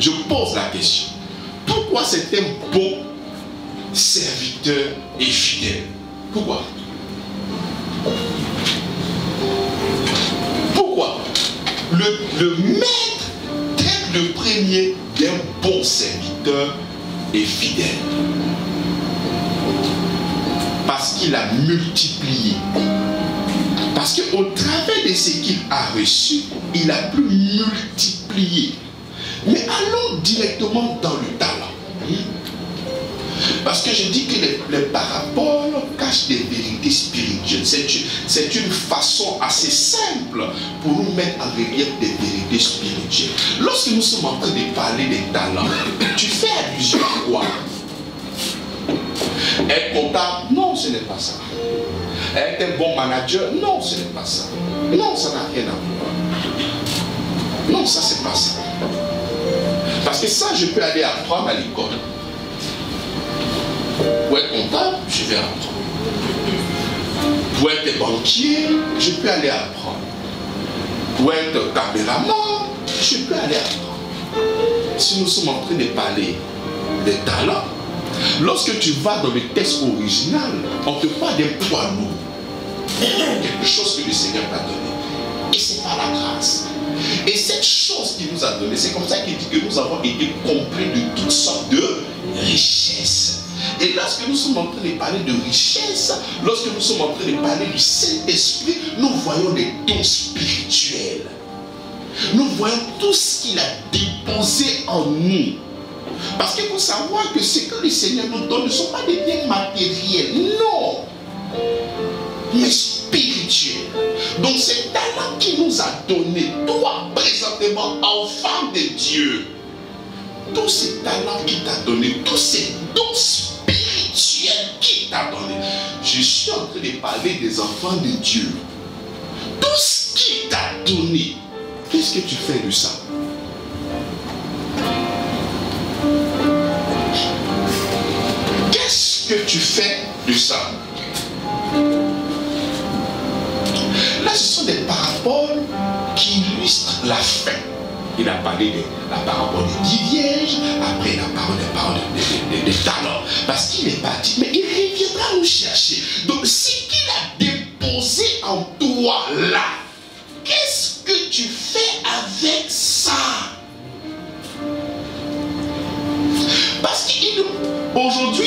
Je pose la question. Pourquoi c'est un bon serviteur et fidèle? Pourquoi? Pourquoi le maître est le premier d'un bon serviteur et fidèle? Parce qu'il a multiplié. Parce qu'au travers de ce qu'il a reçu, il a pu multiplier. Mais allons directement dans le talent. Parce que je dis que les paraboles cachent des vérités spirituelles. C'est une façon assez simple pour nous mettre en relief des vérités spirituelles. Lorsque nous sommes en train de parler des talents, tu fais allusion à quoi? Être comptable? Non, ce n'est pas ça. Être un bon manager? Non, ce n'est pas ça. Non, ça n'a rien à voir. Non, ça c'est pas ça. Parce que ça, je peux aller apprendre à l'école. Pour être comptable, je vais apprendre. Pour être banquier, je peux aller apprendre. Pour être caméraman, je peux aller apprendre. Si nous sommes en train de parler des talents, lorsque tu vas dans le texte original, on te parle d'un poids lourd. Quelque chose que le Seigneur t'a donné. Et c'est par la grâce. Et cette chose qu'il nous a donnée, c'est comme ça qu'il dit que nous avons été compris de toutes sortes de richesses. Et lorsque nous sommes en train de parler de richesse, lorsque nous sommes en train de parler du Saint-Esprit, nous voyons des dons spirituels. Nous voyons tout ce qu'il a déposé en nous. Parce qu'il faut savoir que ce que le Seigneur nous donne ne sont pas des biens matériels, non, mais spirituels. Donc ce talent qu'il nous a donné, toi présentement, enfant de Dieu, tous ces talents qu'il t'a donné, tous ces dons spirituels qu'il t'a donné. Je suis en train de parler des enfants de Dieu. Tout ce qu'il t'a donné, qu'est-ce que tu fais de ça? Qu'est-ce que tu fais de ça? Là, ce sont des paraboles qui illustrent la fin. Il a parlé de la parabole des 10 vierges, après la parole des talents. Parce qu'il est parti, mais il reviendra nous chercher. Donc, ce qu'il a déposé en toi là, qu'est-ce que tu fais avec ça? Parce qu'aujourd'hui,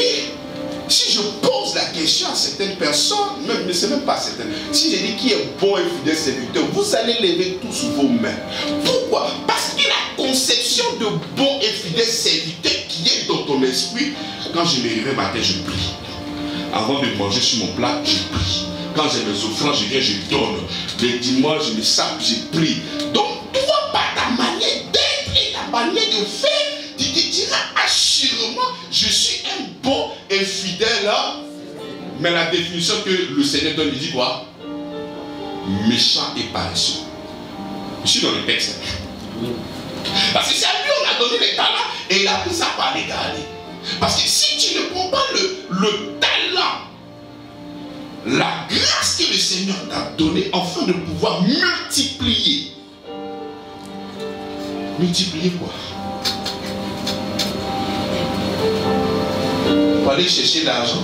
si je pose la question à certaines personnes, même, mais ce n'est même pas certaines, si je dis qui est bon et fidèle serviteur, vous allez lever tous vos mains. Pourquoi? Parce que la conception de bon et fidèle serviteur qui est dans ton esprit, quand je me réveille matin, je prie. Avant de manger sur mon plat, je prie. Quand j'ai mes offrandes, je viens, je donne. Les dimanches, je me sape, je prie. Donc, toi, par ta manière d'être et ta manière de faire, tu te diras assurément, je suis un bon et fidèle. Mais la définition que le Seigneur donne, il dit quoi? Méchant et paresseux. Je suis dans le texte. Parce que c'est à lui on a donné les talents et il a pris ça par les garder. Parce que si tu ne prends pas le talent, la grâce que le Seigneur t'a donnée, afin de pouvoir multiplier. Multiplier quoi? Pour aller chercher l'argent.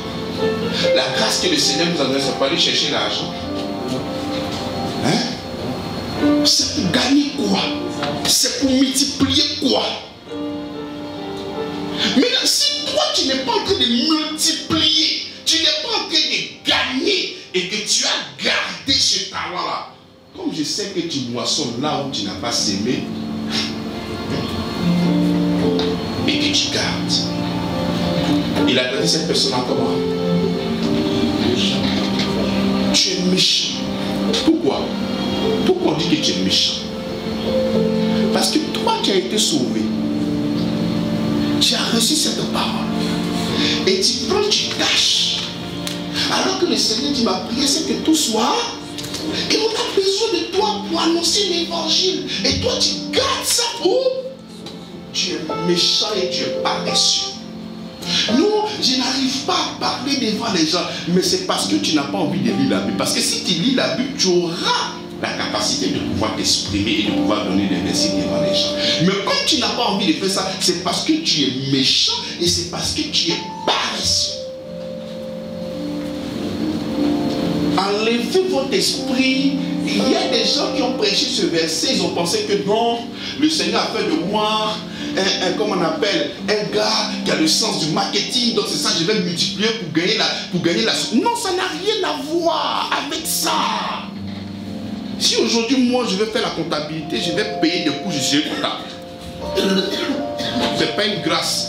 La grâce que le Seigneur nous adresse, c'est pour aller chercher l'argent. Hein? C'est pour gagner quoi? C'est pour multiplier quoi? Mais là, si toi tu n'es pas en train de multiplier, tu n'es pas en train de gagner et que tu as gardé ce talent-là, Comme je sais que tu moissonnes là où tu n'as pas semé et que tu gardes. Il a traité cette personne à comment? Tu es méchant. Pourquoi? Pourquoi on dit que tu es méchant? Parce que toi tu as été sauvé. Tu as reçu cette parole. Et tu prends, tu tâches. Alors que le Seigneur dit, ma prière, c'est que tout soit. Et on a besoin de toi pour annoncer l'évangile. Et toi, tu gardes ça pour. Tu es méchant et tu es paresseux. Non, je n'arrive pas à parler devant les gens. Mais c'est parce que tu n'as pas envie de lire la Bible. Parce que si tu lis la Bible, tu auras la capacité de pouvoir t'exprimer et de pouvoir donner des récits devant les gens. Mais quand tu n'as pas envie de faire ça, c'est parce que tu es méchant et c'est parce que tu es paresseux. Enlevez votre esprit. Il y a des gens qui ont prêché ce verset, ils ont pensé que non, le Seigneur a fait de moi comment on appelle, un gars qui a le sens du marketing, donc c'est ça, je vais le multiplier pour gagner la... Non, ça n'a rien à voir avec ça. Si aujourd'hui, moi, je vais faire la comptabilité, je vais payer des coûts, je suis comptable. C'est pas une grâce.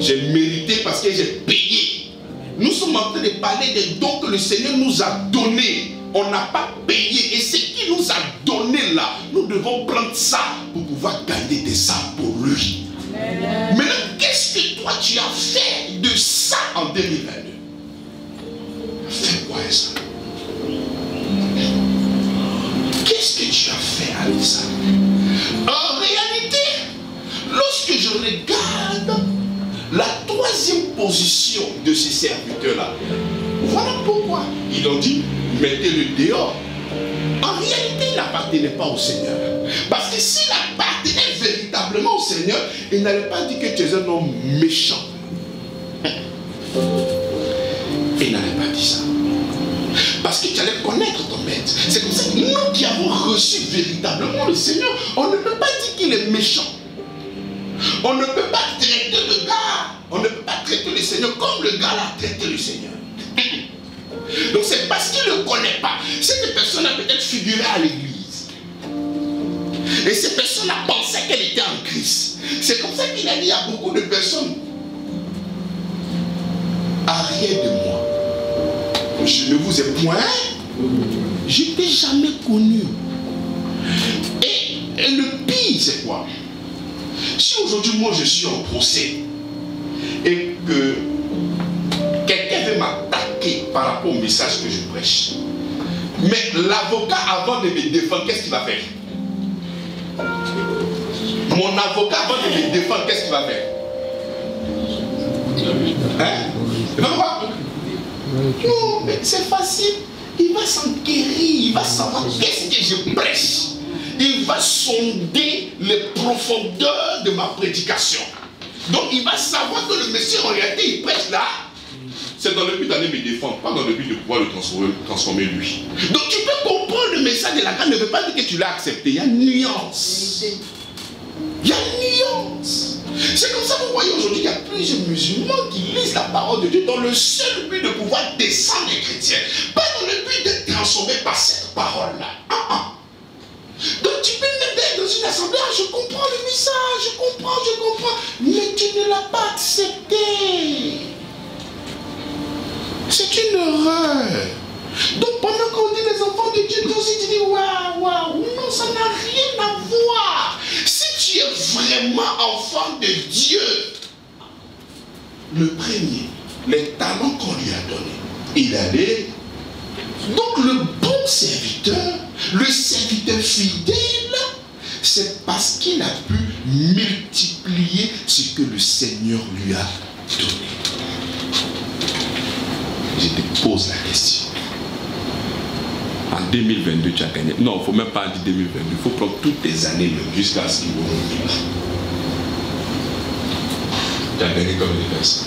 J'ai mérité parce que j'ai payé. Nous sommes en train de parler des dons que le Seigneur nous a donnés. On n'a pas payé. Et ce qu'il nous a donné là, nous devons prendre ça pour pouvoir garder des ça pour lui. Amen. Maintenant, qu'est-ce que toi tu as fait de ça en 2022? Fais quoi ça? Qu'est-ce que tu as fait avec ça? En réalité, lorsque je regarde la troisième position de ces serviteurs-là. Voilà pourquoi ils ont dit, mettez-le dehors. En réalité, il n'appartenait pas au Seigneur. Parce que s'il appartenait véritablement au Seigneur, il n'allait pas dire que tu es un homme méchant. Il n'allait pas dire ça. Parce que tu allais connaître ton maître. C'est comme ça que nous qui avons reçu véritablement le Seigneur, on ne peut pas dire qu'il est méchant. On ne peut pas traiter le gars, on ne peut pas traiter le Seigneur comme le gars l'a traité le Seigneur. Donc c'est parce qu'il ne le connaît pas. Cette personne a peut-être figuré à l'église. Et cette personne a pensé qu'elle était en Christ. C'est comme ça qu'il a dit à beaucoup de personnes, arrière de moi, je ne vous ai point, je ne t'ai jamais connu. Et le pire, c'est quoi? Si aujourd'hui, moi, je suis en procès et que quelqu'un veut m'attaquer par rapport au message que je prêche, mais l'avocat, avant de me défendre, qu'est-ce qu'il va faire? Mon avocat, avant de me défendre, qu'est-ce qu'il va faire? Hein? Il va voir? Non, mais c'est facile. Il va s'enquérir, il va savoir qu'est-ce que je prêche. Il va sonder les profondeurs de ma prédication. Donc il va savoir que le monsieur en réalité il prêche là. C'est dans le but d'aller me défendre, pas dans le but de pouvoir le transformer lui. Donc tu peux comprendre le message de la grâce, ne veut pas dire que tu l'as accepté. Il y a une nuance. Il y a une nuance. C'est comme ça que vous voyez aujourd'hui qu'il y a plusieurs musulmans qui lisent la parole de Dieu dans le seul but de pouvoir descendre les chrétiens. Pas dans le but d'être transformé par cette parole-là. Donc tu peux m'aider dans une assemblée, ah, je comprends le message, je comprends, mais tu ne l'as pas accepté. C'est une horreur. Donc pendant qu'on dit les enfants de Dieu, toi aussi tu dis waouh, non, ça n'a rien à voir. Si tu es vraiment enfant de Dieu, le premier, les talents qu'on lui a donnés, il allait. Donc le bon serviteur, le serviteur fidèle, c'est parce qu'il a pu multiplier ce que le Seigneur lui a donné. Je te pose la question. En 2022, tu as gagné. Non, il ne faut même pas dire 2022. Il faut prendre toutes tes années jusqu'à ce qu'il vous revienne. Tu as gagné comme une personne.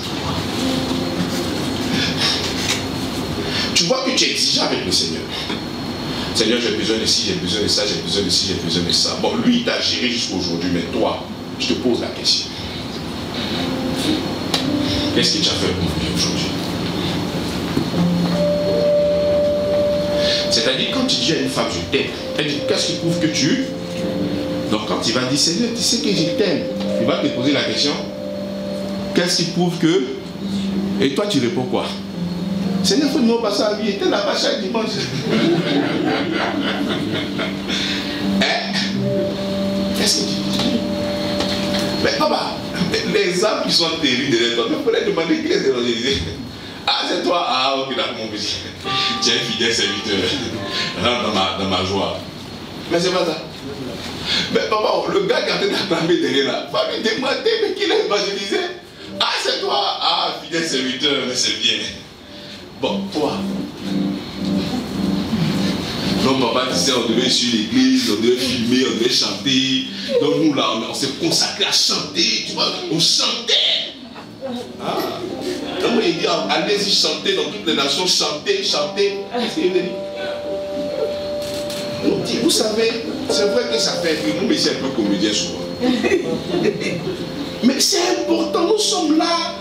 Tu vois que tu es exigeant avec le Seigneur. Seigneur, j'ai besoin de ci, j'ai besoin de ça, j'ai besoin de ci, j'ai besoin de ça. Bon, lui, il t'a géré jusqu'aujourd'hui, mais toi, je te pose la question. Qu'est-ce que tu as fait pour lui aujourd'hui? C'est-à-dire, quand tu dis à une femme, je t'aime, elle dit, qu'est-ce qui prouve que tu... Donc, quand il va dire, Seigneur, tu sais que je t'aime, il va te poser la question, qu'est-ce qui prouve que... Et toi, tu réponds quoi? Seigneur, il faut nous passer à lui, était là-bas chaque dimanche. Qu'est-ce que tu dis? Mais papa, les âmes qui sont terribles derrière toi, vous pourrez demander qui est évangélisé. Ah, c'est toi, ah, ok, d'accord, mon petit. Tu es un fidèle serviteur. Rentre dans ma joie. Mais c'est pas ça. Mais papa, le gars qui a été acclamé derrière là, va lui demander, mais qui l'a évangélisé? Ah, c'est toi, ah, fidèle serviteur, mais c'est bien. Bon, toi. Donc, papa, tu sais, on devait suivre l'église, on devait filmer, on devait chanter. Donc, nous, là, on s'est consacré à chanter, tu vois, on chantait. Ah. Donc, il dit, allez-y, chanter dans toutes les nations, chanter, chanter. Qu'est-ce qu'il dit? On dit, vous savez, c'est vrai que ça fait rire, nous, mais c'est un peu comédien souvent. Mais c'est important, nous sommes là.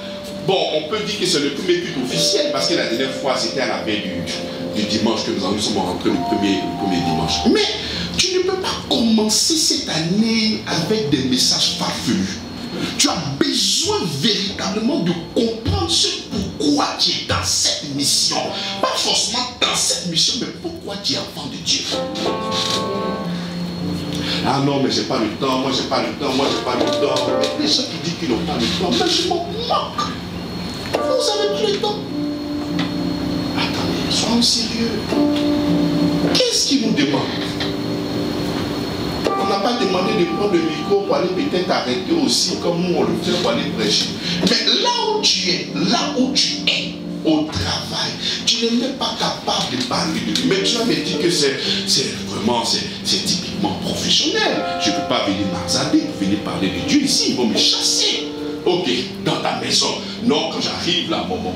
Bon, on peut dire que c'est le premier culte officiel parce que la dernière fois, c'était à la veille du dimanche que nous sommes rentrés le premier dimanche. Mais tu ne peux pas commencer cette année avec des messages farfelus. Tu as besoin véritablement de comprendre ce pourquoi tu es dans cette mission. Pas forcément dans cette mission, mais pourquoi tu es enfant de Dieu. Ah non, mais j'ai pas le temps, moi j'ai pas le temps, moi j'ai pas le temps. Mais les gens qui disent qu'ils n'ont pas le temps, mais je m'en moque. Vous avez pris le temps. Attendez, soyons sérieux. Qu'est-ce qu'il nous demande? On n'a pas demandé de prendre le micro pour aller peut-être arrêter aussi, comme nous on le fait pour aller prêcher. Mais là où tu es, au travail, tu n'es même pas capable de parler de lui. Mais tu vas me dire que c'est vraiment, c'est typiquement professionnel. Je ne peux pas venir m'axader pour venir parler de Dieu ici, ils vont me chasser. Ok, dans ta maison. Non, quand j'arrive là, mon moment.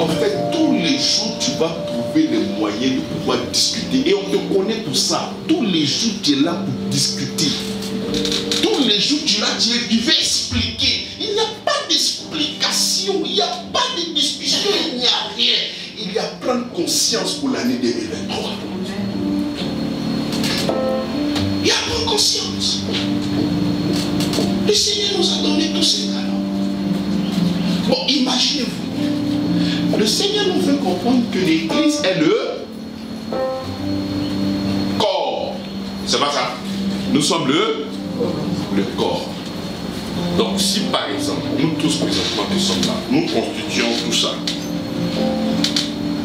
En fait, tous les jours, tu vas trouver les moyens de pouvoir discuter. Et on te connaît pour ça. Tous les jours, tu es là pour discuter. Tous les jours, tu es là, tu vas expliquer. Il n'y a pas d'explication, il n'y a pas de discussion, il n'y a rien. Il y a prendre conscience pour l'année 2023. Il y a prendre conscience. Le Seigneur nous a donné tous ces talents. Bon, imaginez-vous. Le Seigneur nous fait comprendre que l'Église est le corps. C'est pas ça. Nous sommes le corps. Donc, si par exemple, nous tous présentement qui sommes là, nous constituons tout ça.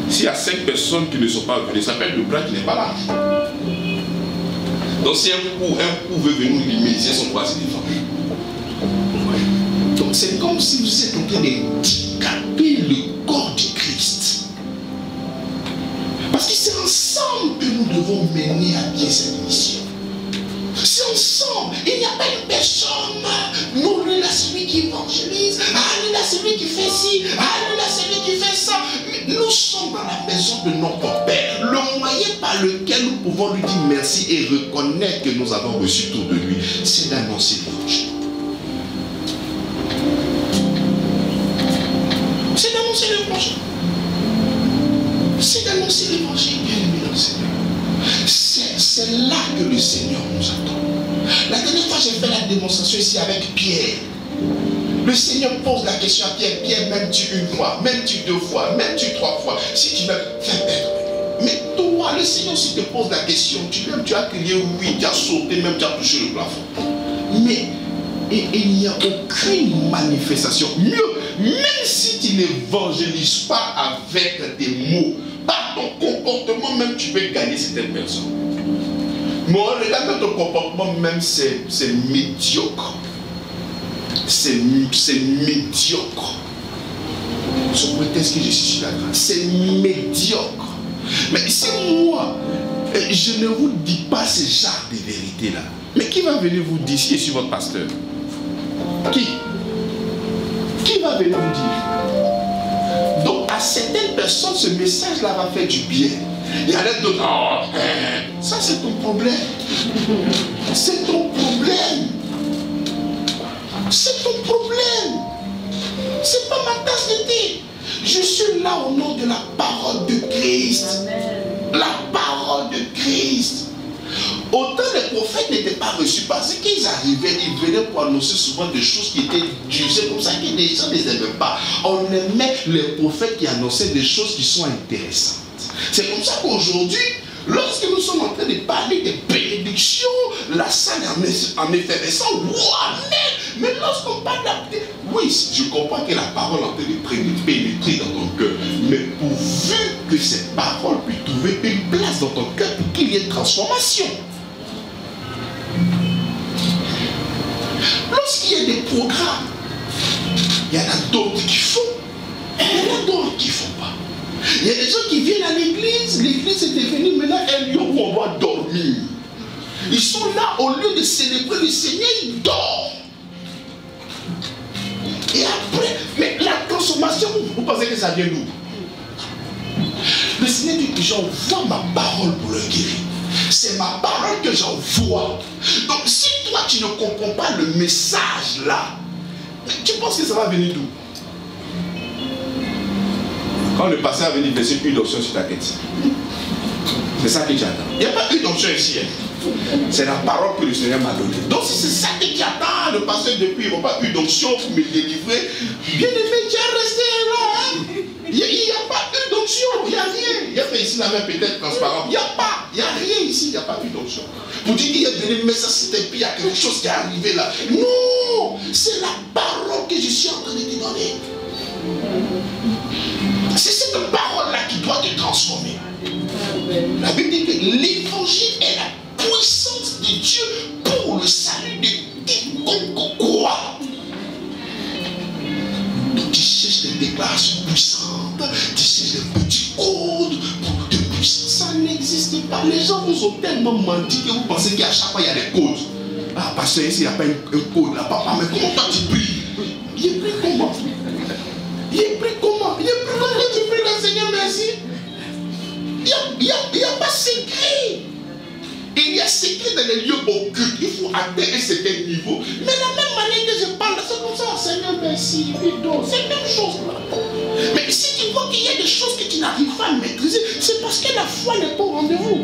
S'il y a 5 personnes qui ne sont pas venues, ça s'appelle le bras qui n'est pas là. Donc, si un coup veut venir limiter son bras, c'est différent. C'est comme si vous êtes en train de décaper le corps du Christ. Parce que c'est ensemble que nous devons mener à bien cette mission. C'est ensemble. Il n'y a pas une personne. Non, lui là, celui qui évangélise. Ah, lui là, celui qui fait ci. Ah, lui là, celui qui fait ça. Nous sommes dans la maison de notre Père. Le moyen par lequel nous pouvons lui dire merci et reconnaître que nous avons reçu tout de lui, c'est d'annoncer l'évangile. C'est d'annoncer l'évangile. C'est d'annoncer l'évangile, bien aimé dans le Seigneur. C'est là que le Seigneur nous attend. La dernière fois, j'ai fait la démonstration ici avec Pierre. Le Seigneur pose la question à Pierre. Pierre, m'aimes-tu une fois, m'aimes-tu deux fois, m'aimes-tu trois fois? Si tu m'aimes, fais perdre. Mais toi, le Seigneur aussi te pose la question. Tu m'aimes, tu as crié oui, tu as sauté, même tu as touché le plafond. Mais il n'y a aucune manifestation. Mieux, même si tu n'évangélises pas avec des mots, par ton comportement même, tu peux gagner certaines personnes. Mais on regarde ton comportement même, c'est médiocre. C'est médiocre. Son prétexte que je suis là, c'est médiocre. Mais si moi, je ne vous dis pas ce genre de vérité-là, mais qui va venir vous dire si je suis votre pasteur? Qui va venir vous dire? Donc à certaines personnes, ce message-là va faire du bien. Il y en a d'autres. Oh, ça c'est ton problème. C'est ton problème. C'est ton problème. C'est pas ma tasse de thé. Je suis là au nom de la parole de Christ. Amen. la parole de Christ. Autant les prophètes n'étaient pas reçus parce qu'ils arrivaient, ils venaient pour annoncer souvent des choses qui étaient dures. C'est comme ça que les gens ne les aimaient pas. On aimait les prophètes qui annonçaient des choses qui sont intéressantes. C'est comme ça qu'aujourd'hui, lorsque nous sommes en train de parler des bénédictions, la salle est en effervescence. Wow, mais lorsqu'on parle d'apté, oui, je comprends que la parole est en train de pénétrer dans ton cœur. Mais pourvu que cette parole puisse trouver une place dans ton cœur pour qu'il y ait transformation. Lorsqu'il y a des programmes, il y en a d'autres qui font, et il y en a d'autres qui ne font pas. Il y a des gens qui viennent à l'église, l'église est devenue maintenant un lieu où on doit dormir. Ils sont là, au lieu de célébrer le Seigneur, ils dorment. Et après, mais la transformation, vous pensez que ça vient d'où? Le Seigneur dit, j'envoie ma parole pour le guérir. C'est ma parole que j'envoie. Donc si toi tu ne comprends pas le message là, tu penses que ça va venir d'où? Quand le pasteur a venu verser une option sur ta tête. C'est ça que j'attends. Il n'y a pas une option ici. C'est la parole que le Seigneur m'a donnée. Donc si c'est ça que j'attends, le pasteur depuis, il n'y a pas une option pour me délivrer. Bien aimé, tu as resté là. Il n'y a pas une option, il n'y a rien. Il y a fait ici la main peut-être transparente. Il n'y a pas, il n'y a rien ici, il n'y a pas une option. Pour dire qu'il y a des messages, il y a quelque chose qui est arrivé là. Non, c'est la parole que je suis en train de te donner. C'est cette parole-là qui doit te transformer. La Bible dit que l'évangile est la puissance de Dieu pour le salut de quiconque croit. Tu cherches des déclarations puissantes, tu cherches des petits codes de puissance. Ça n'existe pas. Les gens vous ont tellement menti que vous pensez qu'à chaque fois il y a des codes. Ah, parce que ici il n'y a pas un code là. Papa, mais comment toi tu pries? Il prie comment? Il prie comment? Il prie comment tu pries le Seigneur merci? Il n'y a pas secret. Il y a secret dans les lieux occultes. Il faut atteindre un certain niveau. Mais la même manière que je parle, c'est comme ça, Seigneur merci, bidon. C'est la même chose là. Mais si tu vois qu'il y a des choses que tu n'arrives pas à maîtriser, c'est parce que la foi n'est pas au rendez-vous.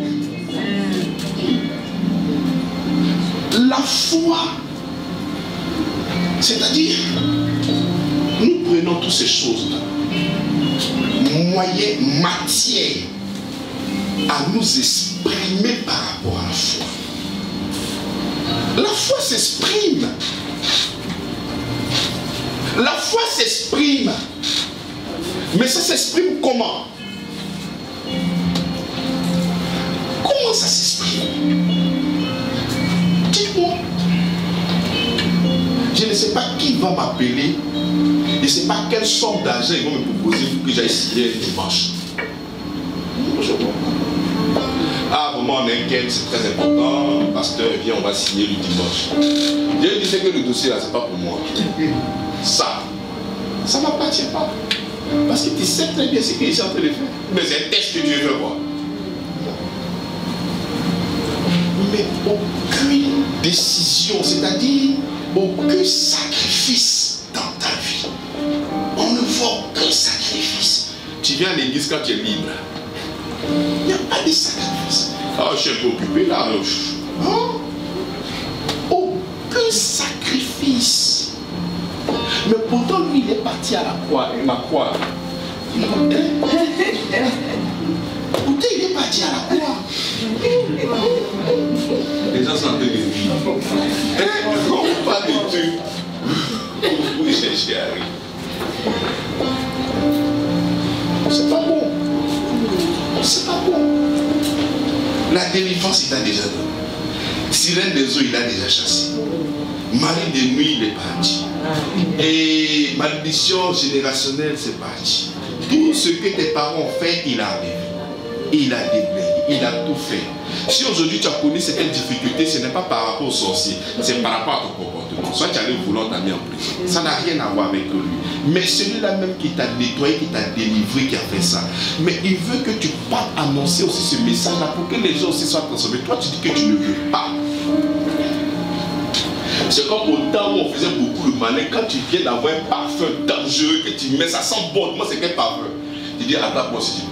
La foi, c'est-à-dire, nous prenons toutes ces choses-là, moyens, matière, à nous exprimer par rapport à la foi. La foi s'exprime. La foi s'exprime. Mais ça s'exprime comment? Comment ça s'exprime? Dites-moi. Je ne sais pas qui va m'appeler. Je ne sais pas quelle somme d'argent ils vont me proposer pour que j'aille signer le dimanche. Ah, vraiment, on inquiète, c'est très important. Pasteur, viens, on va signer le dimanche. Je disais que le dossier là, c'est pas pour moi. Ça ne m'appartient pas. Parce que tu sais très bien ce que je suis en train de faire. Mais c'est un test que Dieu veut voir. Mais aucune décision, c'est-à-dire aucun sacrifice dans ta vie. On ne voit aucun sacrifice. Tu viens à l'église quand tu es libre. Il n'y a pas de sacrifice. Ah, je suis un peu occupé là. Hein? Aucun sacrifice. Mais pourtant, lui, il est parti à la croix. Il m'a croix. Pourtant, il est parti à la croix. Les gens sont en train de vivre. On parle de Dieu. Vous cherchez à rire. C'est pas bon. C'est pas bon. La délivrance, il a déjà donné. Sirène des eaux, il a déjà chassé. Marie de nuit, il est parti. Et maldition générationnelle, c'est parti. Tout ce que tes parents ont fait, il a arrivé. Il a déblayé. Il a tout fait. Si aujourd'hui tu as connu certaines difficultés, ce n'est pas par rapport au sorcier, c'est par rapport à ton comportement. Soit tu allais vouloir t'amener en prison. Ça n'a rien à voir avec lui. Mais celui-là même qui t'a nettoyé, qui t'a délivré, qui a fait ça. Mais il veut que tu partes annoncer aussi ce message-là pour que les gens aussi soient transformés. Toi, tu dis que tu ne veux pas. C'est comme au temps où on faisait beaucoup le malin. Quand tu viens d'avoir un parfum dangereux que tu mets, ça sent bon. Moi, c'est quel parfum? Tu dis, attends, moi, si tu veux.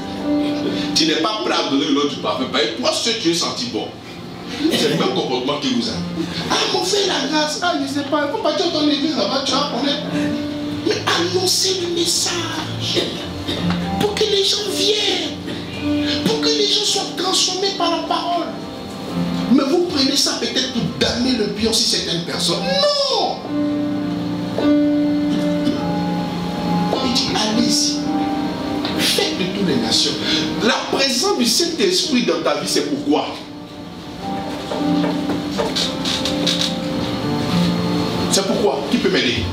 Tu n'es pas prêt à donner l'eau du parfum. Parce que tu es senti bon. C'est le même comportement qu'il vous a. Ah, on fait la grâce. Ah, je ne sais pas. Il ne faut pas dire ton église là-bas, tu vas connaître. Mais annoncez le message. Pour que les gens viennent. Pour que les gens soient transformés par la parole. Mais vous prenez ça peut-être pour damner le pion si certaines personnes. Non! Il dit, allez-y. Faites de toutes les nations. La présence du Saint-Esprit dans ta vie, c'est pourquoi? C'est pourquoi? Qui peut m'aider?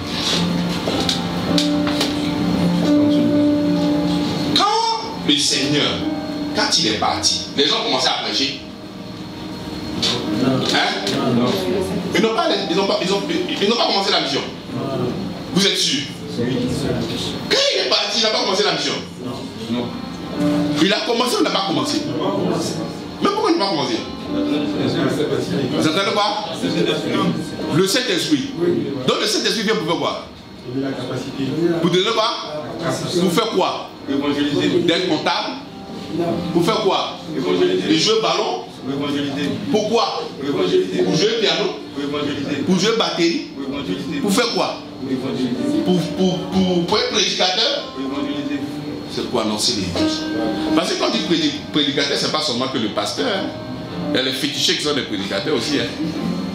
Quand le Seigneur, quand il est parti, les gens commençaient à prêcher. Hein? Non. Ils n'ont pas commencé la mission. Non. Vous êtes sûr? Oui. Quand il est parti, il n'a pas commencé la mission. Non. Il a commencé ou il n'a pas commencé? Mais pourquoi il n'a pas commencé? Vous entendez pas? Le Saint-Esprit. Donc le Saint-Esprit vient pour faire quoi? Vous donnez quoi? Pour faire quoi? D'être comptable? Pour faire quoi? Et jouer au ballon? Pourquoi? Pour jouer piano? Pour jouer batterie? Pour faire quoi? Pour être prédicateur? C'est pour annoncer les choses. Parce que quand tu dis prédicateur, c'est pas seulement que le pasteur. Il y a les fétichés qui sont des prédicateurs aussi.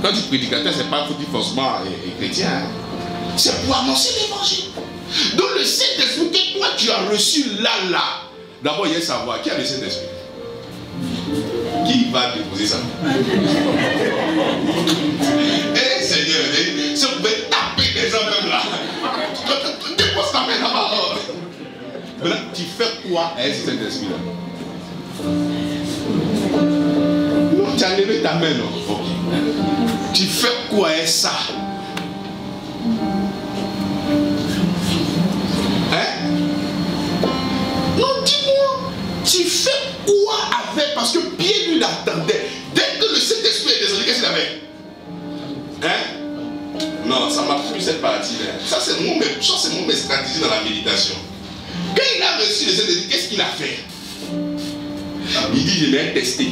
Quand tu dis prédicateur, c'est pas forcément les chrétiens. C'est pour annoncer l'évangile. Donc le Saint-Esprit que toi tu as reçu là. D'abord, il y a savoir qui a le Saint-Esprit. Qui va déposer ça? Eh Seigneur, si on pouvait taper les gens même là, dépose ta main là-bas. Maintenant, tu fais quoi avec cet esprit-là? Non, tu as levé ta main, non? Tu fais quoi avec ça? Hein? Non, dis-moi, tu fais quoi avec? Parce que Pierre lui l'attendait. Dès que le Saint-Esprit est descendu, qu'est-ce qu'il avait? Hein? Non, ça m'a plu cette partie-là. Ça, c'est mon stratégie dans la méditation. Quand il a reçu le Saint-Esprit, qu'est-ce qu'il a fait? Il dit, je l'ai testé.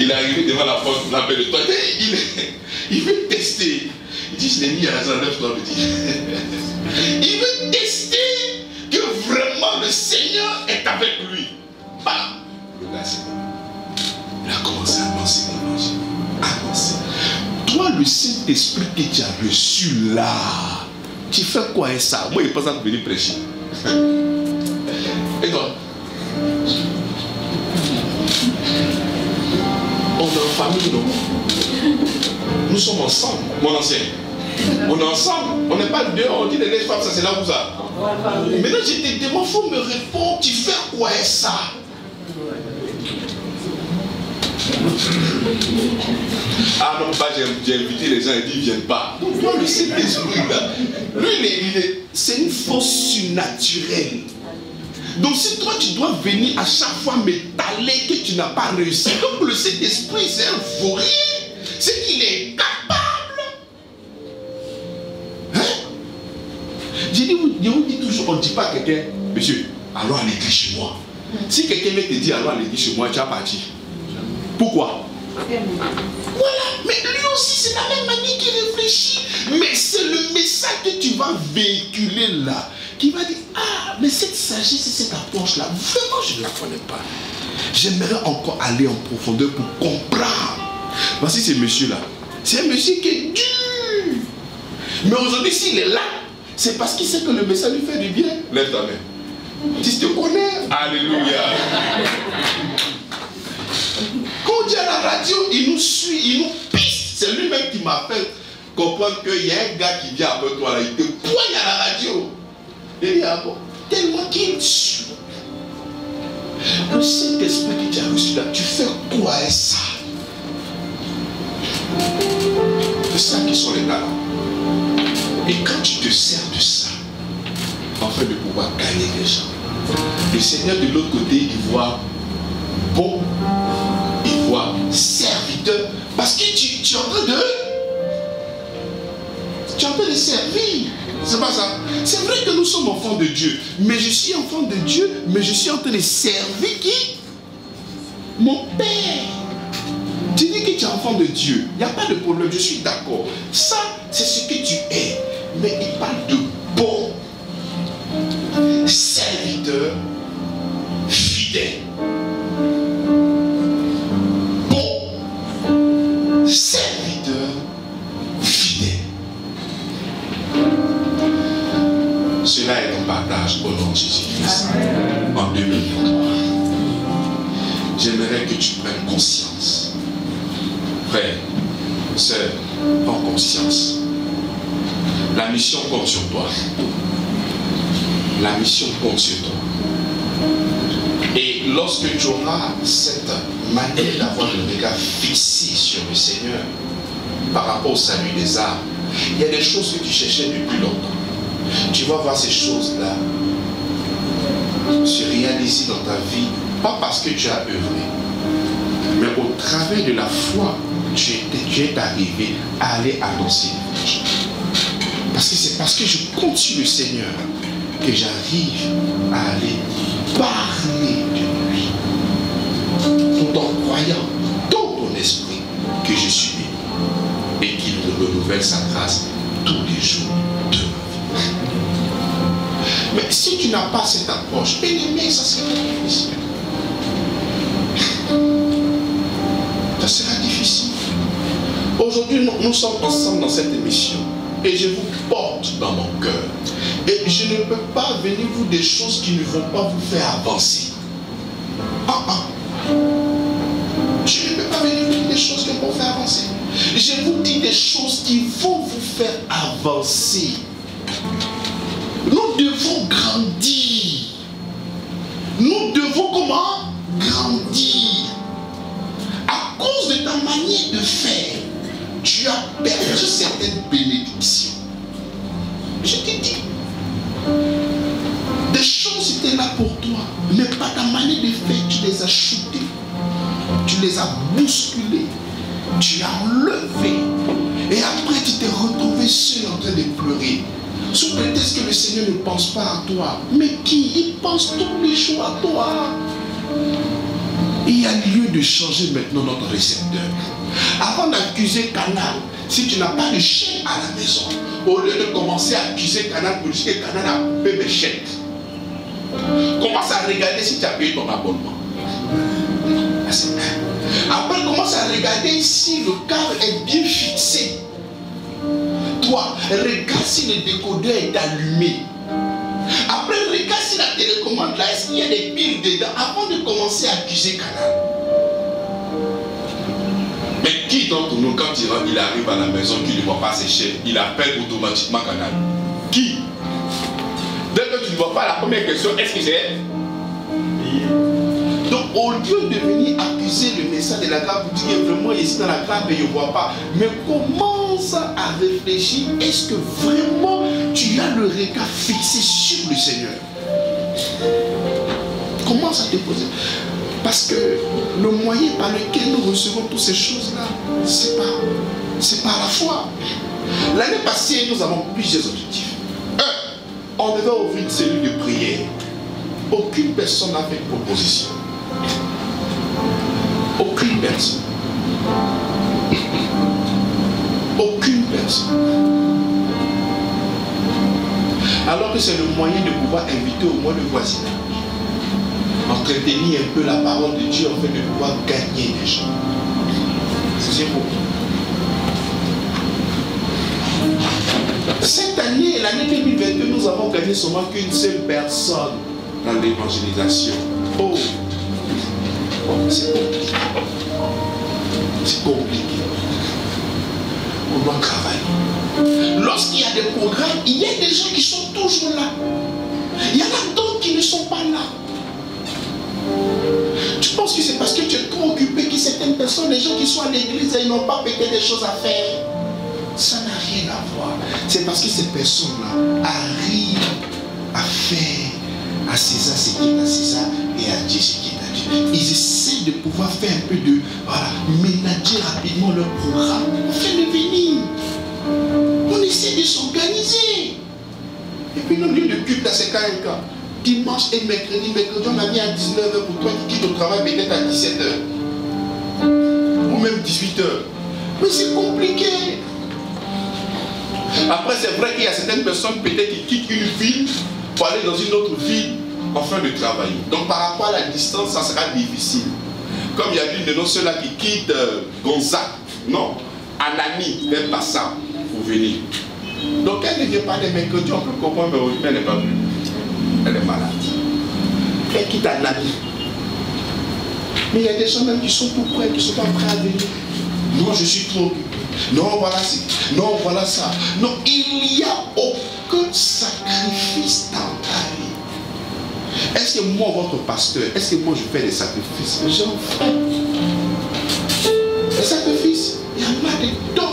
Il est arrivé devant la porte, il appelle le toit. Il veut tester. Il dit, je l'ai mis à la salle de toi, petit. Il veut tester que vraiment le Seigneur est avec lui. Bam! Il a commencé à annoncer l'évangile. Annoncer. Toi, le Saint-Esprit que tu as reçu là, tu fais quoi avec ça? Moi, il pense à venir prêcher. Et toi? On est en famille, non? Nous sommes ensemble, mon ancien. On est ensemble. On n'est pas dehors. On dit les femmes, ça c'est là où ça. Maintenant, je te demande, il faut me répondre. Tu fais quoi avec ça? Ah non, pas j'ai invité les gens et ils ne viennent pas. Donc, toi, le Saint-Esprit, lui, c'est une force surnaturelle. Donc, si toi, tu dois venir à chaque fois m'étaler que tu n'as pas réussi, comme le Saint-Esprit, c'est un fou rire, c'est qu'il est capable. Hein? Je vous dis toujours, on ne dit pas à quelqu'un, monsieur, allons à l'église chez moi. Si quelqu'un veut te dire, allons à l'église chez moi, tu as parti. Pourquoi? Voilà, mais lui aussi c'est la même manière qu'il réfléchit. Mais c'est le message que tu vas véhiculer là, qui va dire, ah, mais cette sagesse et cette approche là, vraiment je ne la connais pas. J'aimerais encore aller en profondeur pour comprendre. Voici ce monsieur là, c'est un monsieur qui est dur. Mais aujourd'hui s'il est là, c'est parce qu'il sait que le message lui fait du bien. Lève ta main. Tu te connais. Alléluia. Quand on dit à la radio, il nous suit, il nous pisse. C'est lui-même qui m'appelle. Comprendre qu'il y a un gars qui vient avec toi là, il te poigne à la radio. Il dit, ah bon, tellement qu'il suit. Le Saint-Esprit qui t'a reçu là, tu fais quoi avec ça? C'est ça qui sont les talents. Et quand tu te sers de ça, afin de pouvoir gagner les gens, le Seigneur de l'autre côté, il voit bon, il voit serviteur, parce que tu es en train de servir. C'est pas ça. C'est vrai que nous sommes enfants de Dieu. Mais je suis enfant de Dieu, mais je suis en train de servir qui? Mon Père. Tu dis que tu es enfant de Dieu. Il n'y a pas de problème, je suis d'accord. Ça, c'est ce que tu es. Mais il parle de bon serviteur fidèle. Bon serviteur fidèle. Cela est ton partage au nom de Jésus-Christ en 2023. J'aimerais que tu prennes conscience. Frère, sœur, prends conscience. La mission compte sur toi. La mission compte sur toi. Et lorsque tu auras cette manière d'avoir le regard fixé sur le Seigneur par rapport au salut des âmes, il y a des choses que tu cherchais depuis longtemps. Tu vas voir ces choses-là se réaliser dans ta vie. Pas parce que tu as œuvré, mais au travers de la foi, tu es arrivé à aller à ton Seigneur. Parce que c'est parce que je compte sur le Seigneur que j'arrive à aller parler de lui, tout en croyant dans ton esprit que je suis né et qu'il renouvelle sa grâce tous les jours de ma vie. Mais si tu n'as pas cette approche, bien-aimé, ça sera difficile. Ça sera difficile. Aujourd'hui, nous sommes ensemble dans cette émission et je vous porte dans mon cœur. Et je ne peux pas venir vous des choses qui ne vont pas vous faire avancer. Je ne peux pas venir vous des choses qui vont vous faire avancer. Je vous dis des choses qui vont vous faire avancer. Nous devons grandir. Nous devons comment? Grandir. À cause de ta manière de faire, tu as perdu certaines bénédictions. Je te dis, des choses étaient là pour toi, mais par ta manière de faire, tu les as shootées, tu les as bousculées, tu as enlevées. Et après, tu t'es retrouvé seul en train de pleurer. Sous prétexte que le Seigneur ne pense pas à toi. Mais qui? Il pense tous les jours à toi. Il y a lieu de changer maintenant notre récepteur. Avant d'accuser Canal, si tu n'as pas de chèque à la maison, au lieu de commencer à accuser Canal pour dire que Canal a payé mes chèques, commence à regarder si tu as payé ton abonnement. Après, commence à regarder si le câble est bien fixé. Toi, regarde si le décodeur est allumé. Après, regarde si la télécommande là, est-ce qu'il y a des piles dedans avant de commencer à accuser Canal. Mais qui d'entre nous, quand il arrive à la maison, qu'il ne voit pas ses chefs, il appelle automatiquement Canal? Qui? Dès que tu ne vois pas, la première question, est-ce que c'est? Donc, au lieu de venir accuser le message de la grave, vous dites vraiment, il est dans la grave et il ne voit pas. Mais commence à réfléchir, est-ce que vraiment tu as le regard fixé sur le Seigneur? Commence à te poser. Parce que le moyen par lequel nous recevons toutes ces choses-là, c'est par la foi. L'année passée, nous avons plusieurs objectifs. Un, on devait ouvrir une cellule de prière. Aucune personne n'a fait de proposition. Aucune personne. Aucune personne. Alors que c'est le moyen de pouvoir inviter au moins le voisinage, entretenir un peu la parole de Dieu en fait de pouvoir gagner des gens. C'est beau. Cette année, l'année 2022, nous avons gagné seulement qu'une seule personne dans l'évangélisation. Oh, c'est compliqué. C'est compliqué. On doit travailler. Lorsqu'il y a des programmes, il y a des gens qui sont toujours là. Il y en a d'autres qui ne sont pas là. Tu penses que c'est parce que tu es trop occupé que certaines personnes, les gens qui sont à l'église, ils n'ont pas peut-être des choses à faire. Ça n'a rien à voir. C'est parce que ces personnes-là arrivent à faire à César ce qui est à César et à Dieu ce qui est à Dieu. Ils essaient de pouvoir faire un peu de, voilà, ménager rapidement leur programme. Fais-le venir. On essaie de s'organiser. Et puis le lieu de culte là, c'est quand même quand dimanche et mercredi. Mercredi, on a mis à 19h pour toi qui quitte le travail peut-être à 17h. Ou même 18h. Mais c'est compliqué. Après, c'est vrai qu'il y a certaines personnes peut-être qui quittent une ville pour aller dans une autre ville afin de travailler. Donc par rapport à la distance, ça sera difficile. Comme il y a l'une de nos ceux-là qui quitte Gonzague, non, Anani, elle passe ça pour venir. Donc elle ne vient pas les mercredis, on peut comprendre, mais elle n'est pas venue. Elle est malade. Elle quitte Anani. Mais il y a des gens même qui sont tout près, qui ne sont pas prêts à venir. Non, je suis trop occupé. Non, voilà ça. Non, voilà ça. Non, il n'y a aucun sacrifice dans ta vie. Est-ce que moi, votre pasteur, est-ce que moi je fais des sacrifices? J'en fais. Des sacrifices, il y en a des tonnes.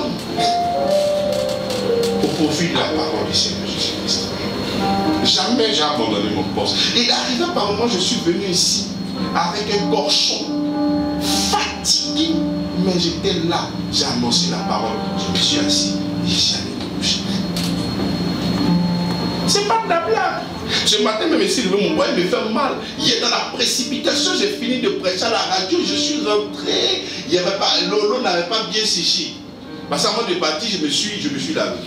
Au profit de la parole du Seigneur Jésus-Christ. Jamais j'ai abandonné mon poste. Et arrivé par moment, je suis venu ici avec un corchon fatigué. Mais j'étais là, j'ai annoncé la parole, je me suis assis et j'allais bouger. C'est pas de la blague. Ce matin, même si mon voyage me fait mal, hier dans la précipitation, j'ai fini de prêcher à la radio, je suis rentré, l'eau n'avait pas bien séché. Parce qu'avant de partir, je me suis lavé.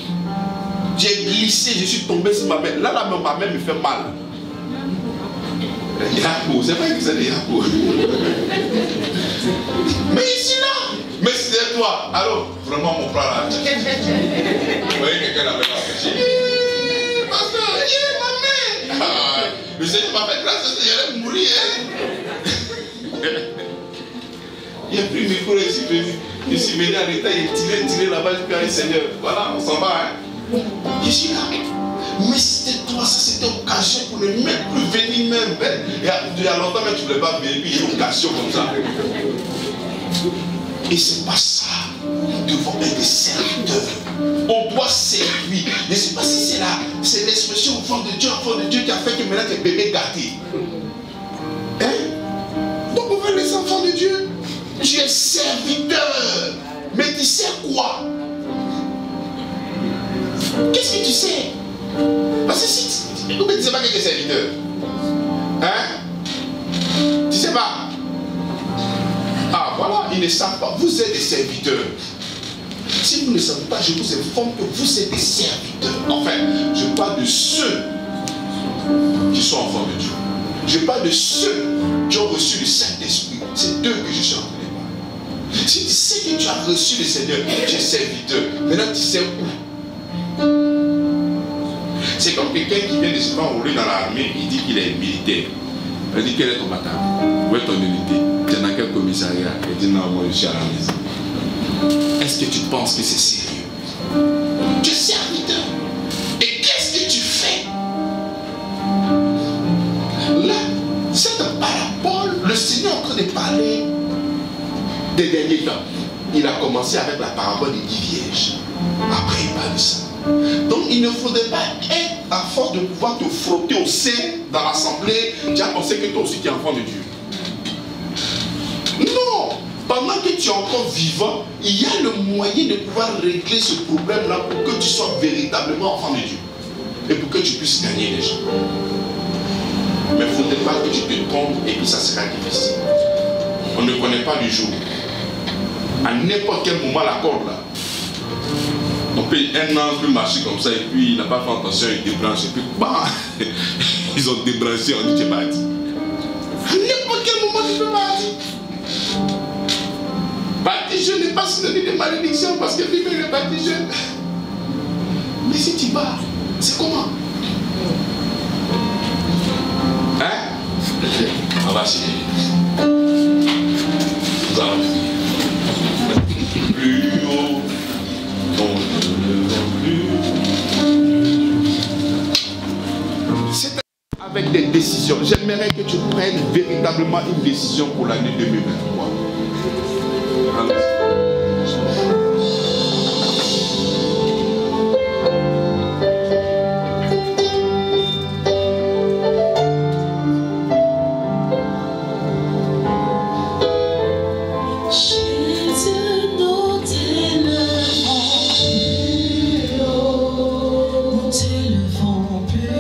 J'ai glissé, je suis tombé sur ma main. Là, ma main me fait mal. Yahoo, c'est vrai que c'est des Yahoo. Mais ici là, mais c'est toi. Alors, vraiment mon frère là. Vous voyez quelqu'un là, parce que, ma mère. Le Seigneur m'a fait grâce, je vais mourir. Il a pris mes cours ici, il s'est mené en état, il tirait là-bas, je lui ai dit, Seigneur, voilà, on s'en va. Hein. Je suis là. Mais c'était toi, ça c'était occasion pour ne même plus venir même. Il y a longtemps, mais tu ne voulais pas venir, puis il y a une occasion comme ça. Et c'est pas ça. Devant un des serviteurs, on doit servir. Je ne sais pas si c'est là, c'est l'expression enfant de Dieu qui a fait que maintenant tes bébés gâtés. Hein? Donc on veut les enfants de Dieu. Tu es serviteur. Mais tu sais quoi? Qu'est-ce que tu sais? Parce que si tu ne sais pas que tu es serviteur, hein? Tu sais pas? Ah voilà, ils ne savent pas. Vous êtes des serviteurs. Si vous ne savez pas, je vous informe que vous êtes des serviteurs. Enfin, je parle de ceux qui sont enfants de Dieu. Je parle de ceux qui ont reçu le Saint-Esprit. C'est d'eux que je suis en train de parler. Si tu sais que tu as reçu le Seigneur, tu es serviteur. Maintenant, tu sais où? C'est comme quelqu'un qui vient de se faire enrôler dans l'armée, il dit qu'il est militaire. Il dit, quel est ton bataillon? Où est ton unité? Tu es dans quel commissariat? Il dit, non, moi je suis à la maison. Est-ce que tu penses que c'est sérieux? Tu es serviteur. Et qu'est-ce que tu fais? Là, cette parabole, le Seigneur est en train de parler des derniers temps. Il a commencé avec la parabole des 10 vierges. Après, il parle de ça. Donc il ne faudrait pas être à force de pouvoir te frotter au sein dans l'assemblée, tu as pensé que toi aussi tu es enfant de Dieu. Non, pendant que tu es encore vivant, il y a le moyen de pouvoir régler ce problème là pour que tu sois véritablement enfant de Dieu et pour que tu puisses gagner les gens. Mais il ne faudrait pas que tu te trompes et que ça sera difficile. On ne connaît pas du jour. À n'importe quel moment la corde là, on peut un an plus marcher comme ça et puis il n'a pas fait attention, il débranche et puis bam, ils ont débranché, on dit tu es parti. À n'importe quel moment tu peux partir. Parti jeune n'est pas synonyme de malédiction parce que lui il est parti jeune. Mais si tu pars, c'est comment? Hein? On va essayer. Nous allons finir. Plus haut. C'est avec des décisions. J'aimerais que tu prennes véritablement une décision pour l'année 2023. Thank you.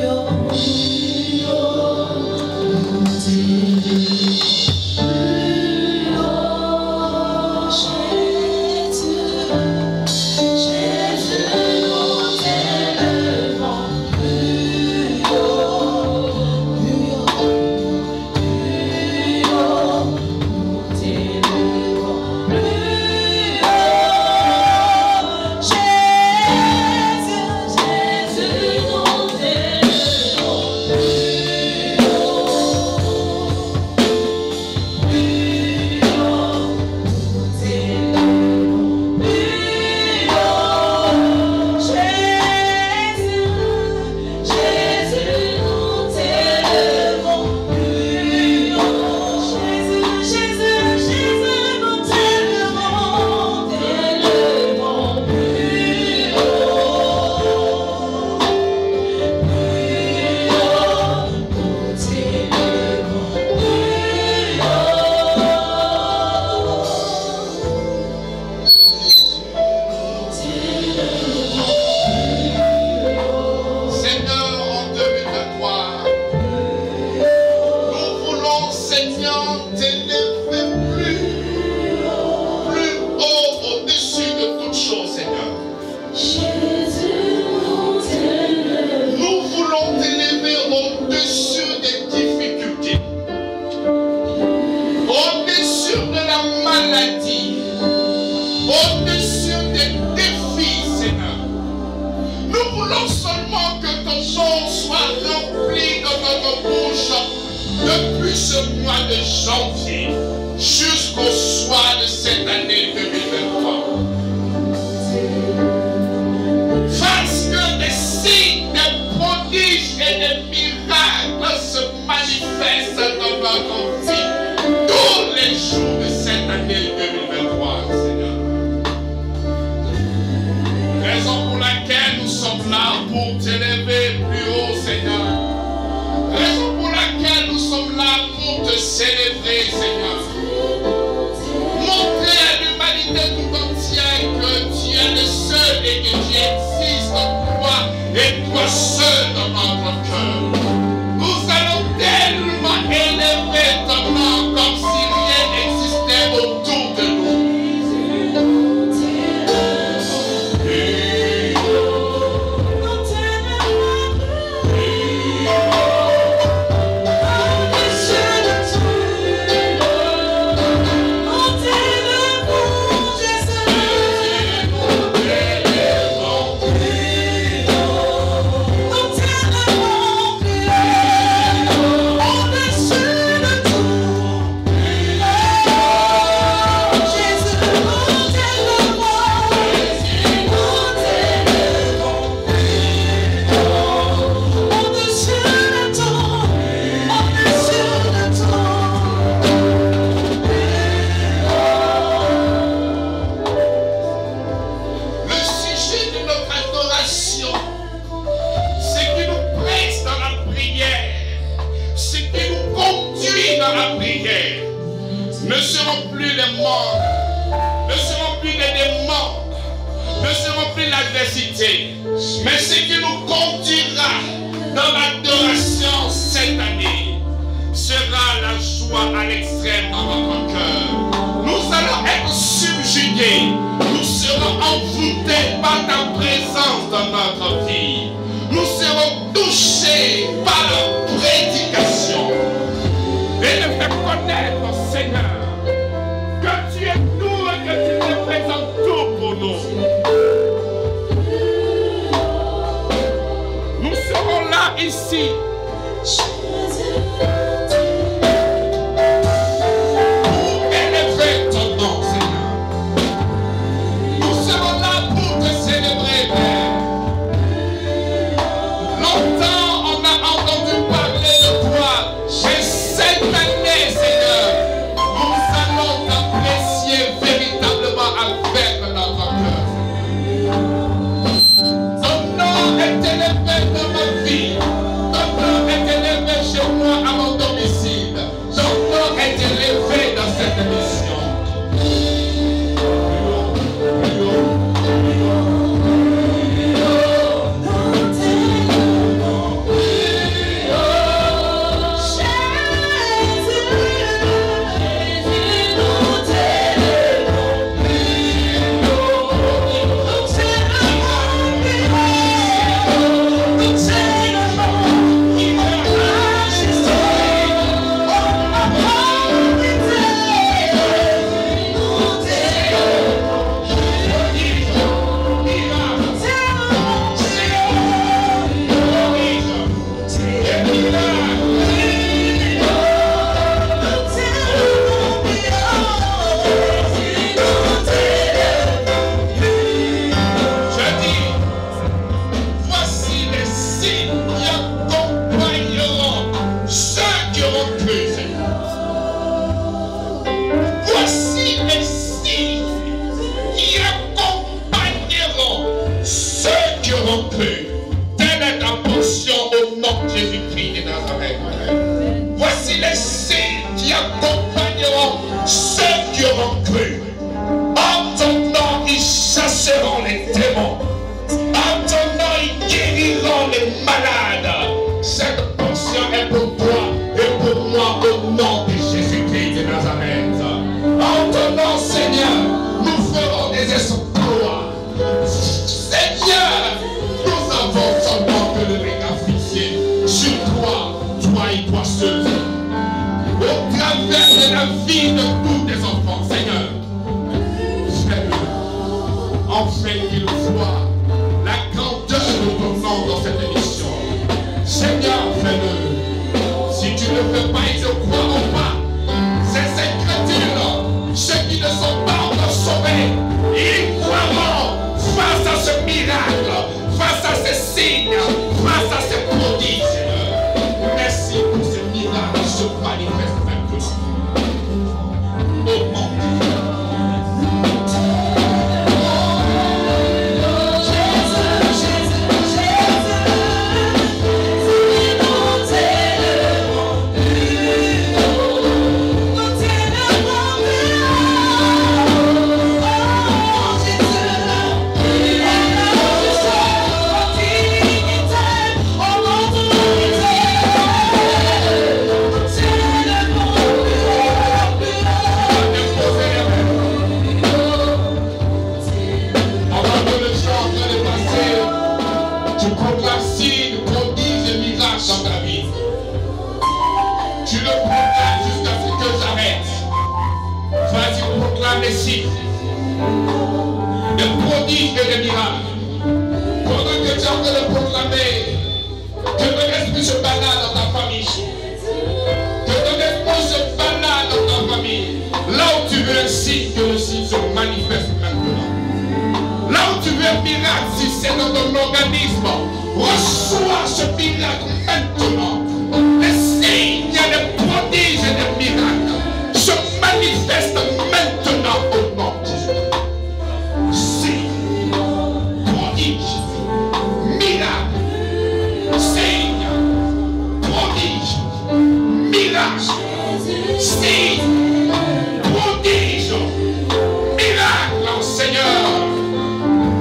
de janvier jusqu'au soir de cette année 2023. Parce que des signes, des prodiges et des miracles se manifestent dans notre vie tous les jours de cette année 2023, Seigneur. Raison pour laquelle nous sommes là pour t'élever plus haut, Seigneur. Raison pour laquelle nous sommes là pour te célébrer, Seigneur. Montrer à l'humanité tout entière que tu es le seul et que tu existes en toi et toi seul dans notre cœur. Nous allons tellement élever ton nom comme si rien n'existait autour de nous. Mais ce qui nous conduira dans l'adoration cette année sera la joie à l'extrême dans notre cœur. Nous allons être subjugués, nous serons envoûtés par ta présence dans notre vie. Nous serons touchés par la prédication et de faire connaître, Seigneur, que tu es tout et que tu représentes tout pour nous. Là, ici, pour élever ton nom, Seigneur. Nous serons là pour te célébrer, Père. Longtemps, on a entendu parler de toi, mais cette année, Seigneur, nous allons t'apprécier véritablement avec notre cœur. Ton nom est élevé dans ma vie. À mon domicile, ton nom est élevé dans cette mission. Seigneur, fais-le. Si tu ne fais pas, il te croiront pas. Messie, des prodiges et des miracles. Pendant que tu as en train de proclamer, que le reste se balade dans ta famille. Que le reste se balade dans ta famille. Là où tu veux un signe, que le signe se manifeste maintenant. Là où tu veux un miracle, si c'est dans ton organisme, reçois ce miracle maintenant. Les signes, les prodiges et les miracles se manifestent maintenant au nom de Jésus. Signes, prodiges, miracles. Signes, prodiges, miracles. Signes, prodiges, miracles. Seigneur,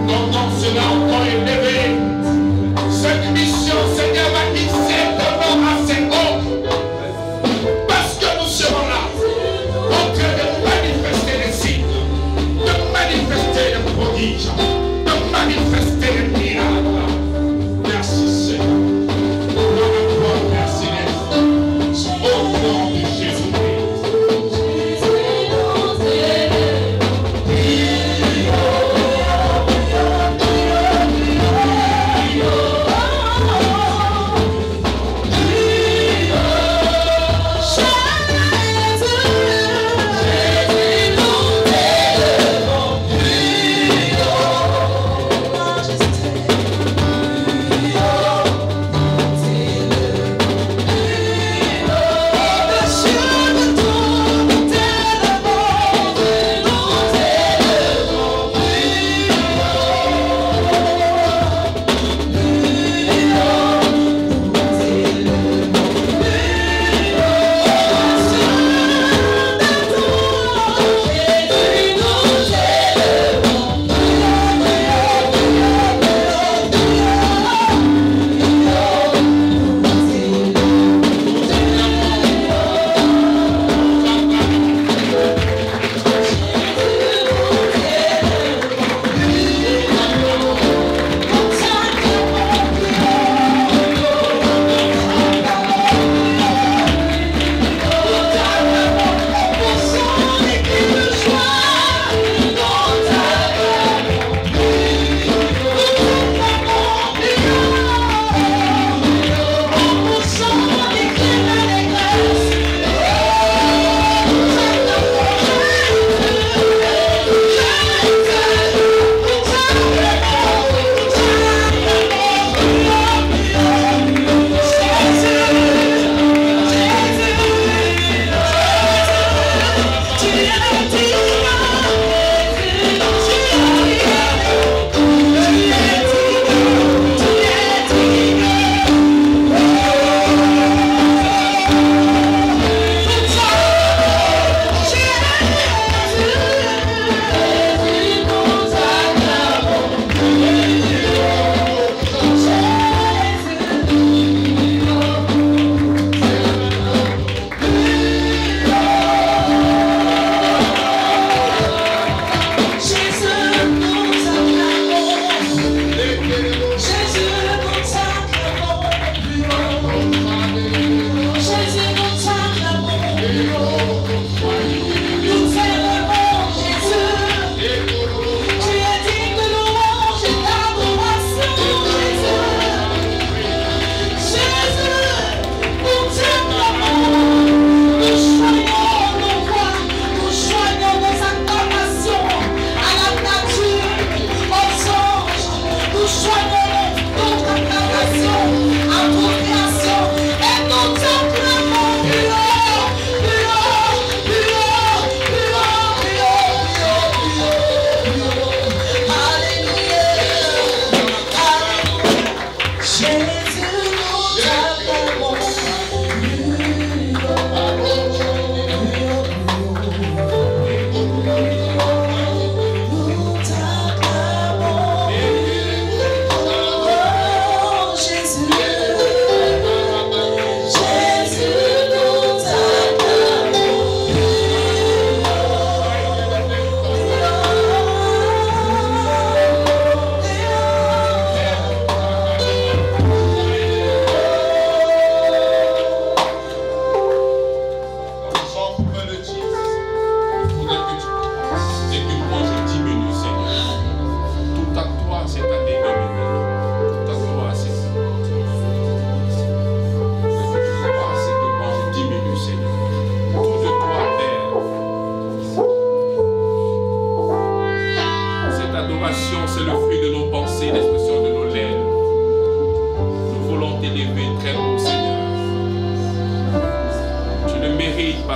ton nom sera encore élevé. Cette mission, Seigneur, va quitter.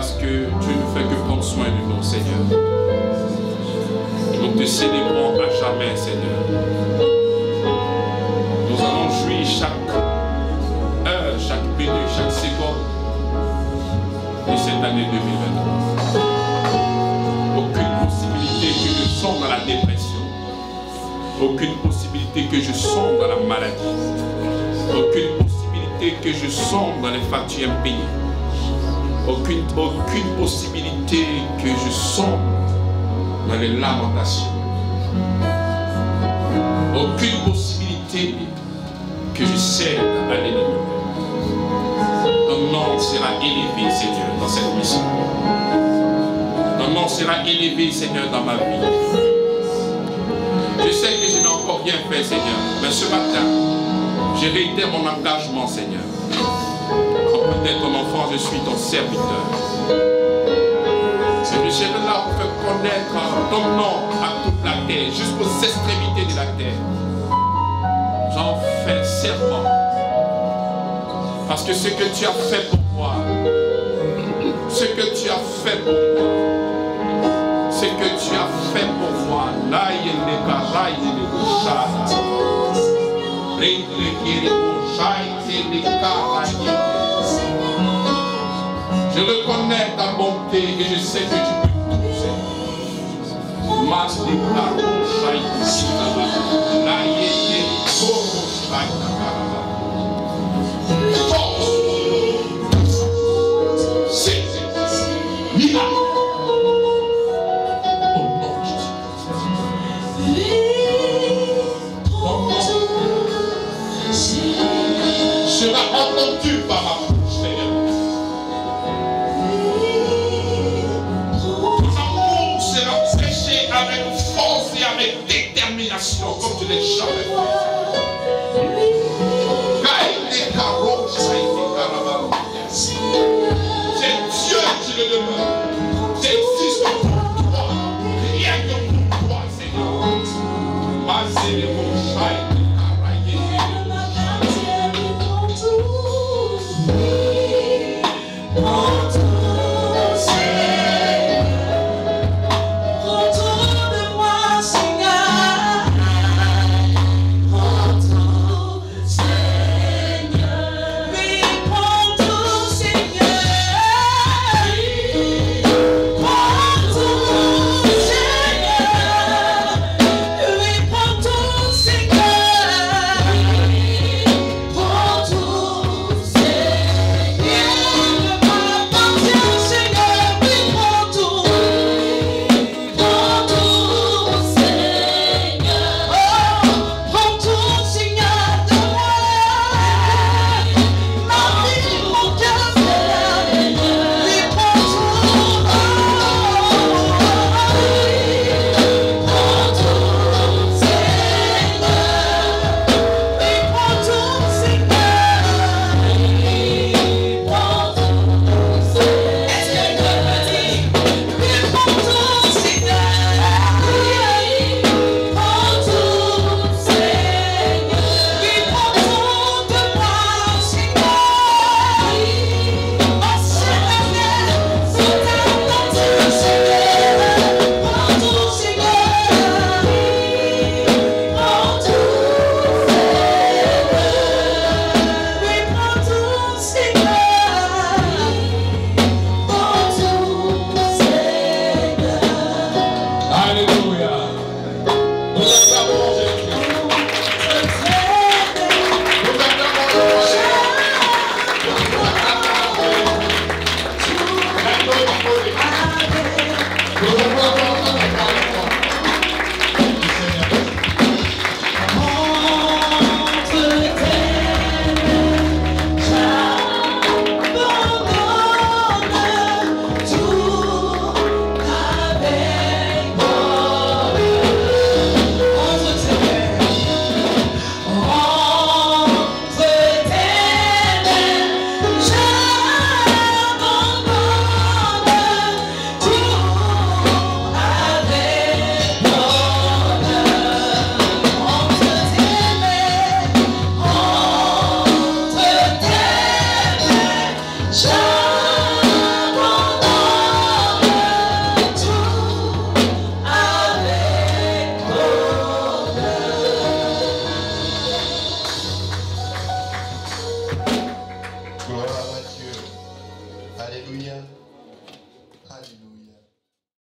parce que tu ne fais que prendre soin de nous, Seigneur. Nous te célébrons à jamais, Seigneur. Nous allons jouir chaque heure, chaque minute, chaque seconde de cette année 2023. Aucune possibilité que je sombre dans la dépression. Aucune possibilité que je sombre dans la maladie. Aucune possibilité que je sombre dans les factures impayées. Aucune possibilité que je sombre dans les lamentations. Aucune possibilité que je cède à l'ennemi. Ton nom sera élevé, Seigneur, dans cette mission. Ton nom sera élevé, Seigneur, dans ma vie. Je sais que je n'ai encore rien fait, Seigneur, mais ce matin, je réitère mon engagement, Seigneur. En peut-être ton enfant, je suis ton serviteur. Je serai là pour faire connaître ton nom à toute la terre, jusqu'aux extrémités de la terre. J'en fais serment. Parce que ce que tu as fait pour moi, ce que tu as fait pour moi, ce que tu as fait pour moi, là il n'est pas là, il est le Je reconnais ta bonté et je sais que tu peux tout faire. Mas de Plaro Shaïti, la Yété, Koro Shaïta.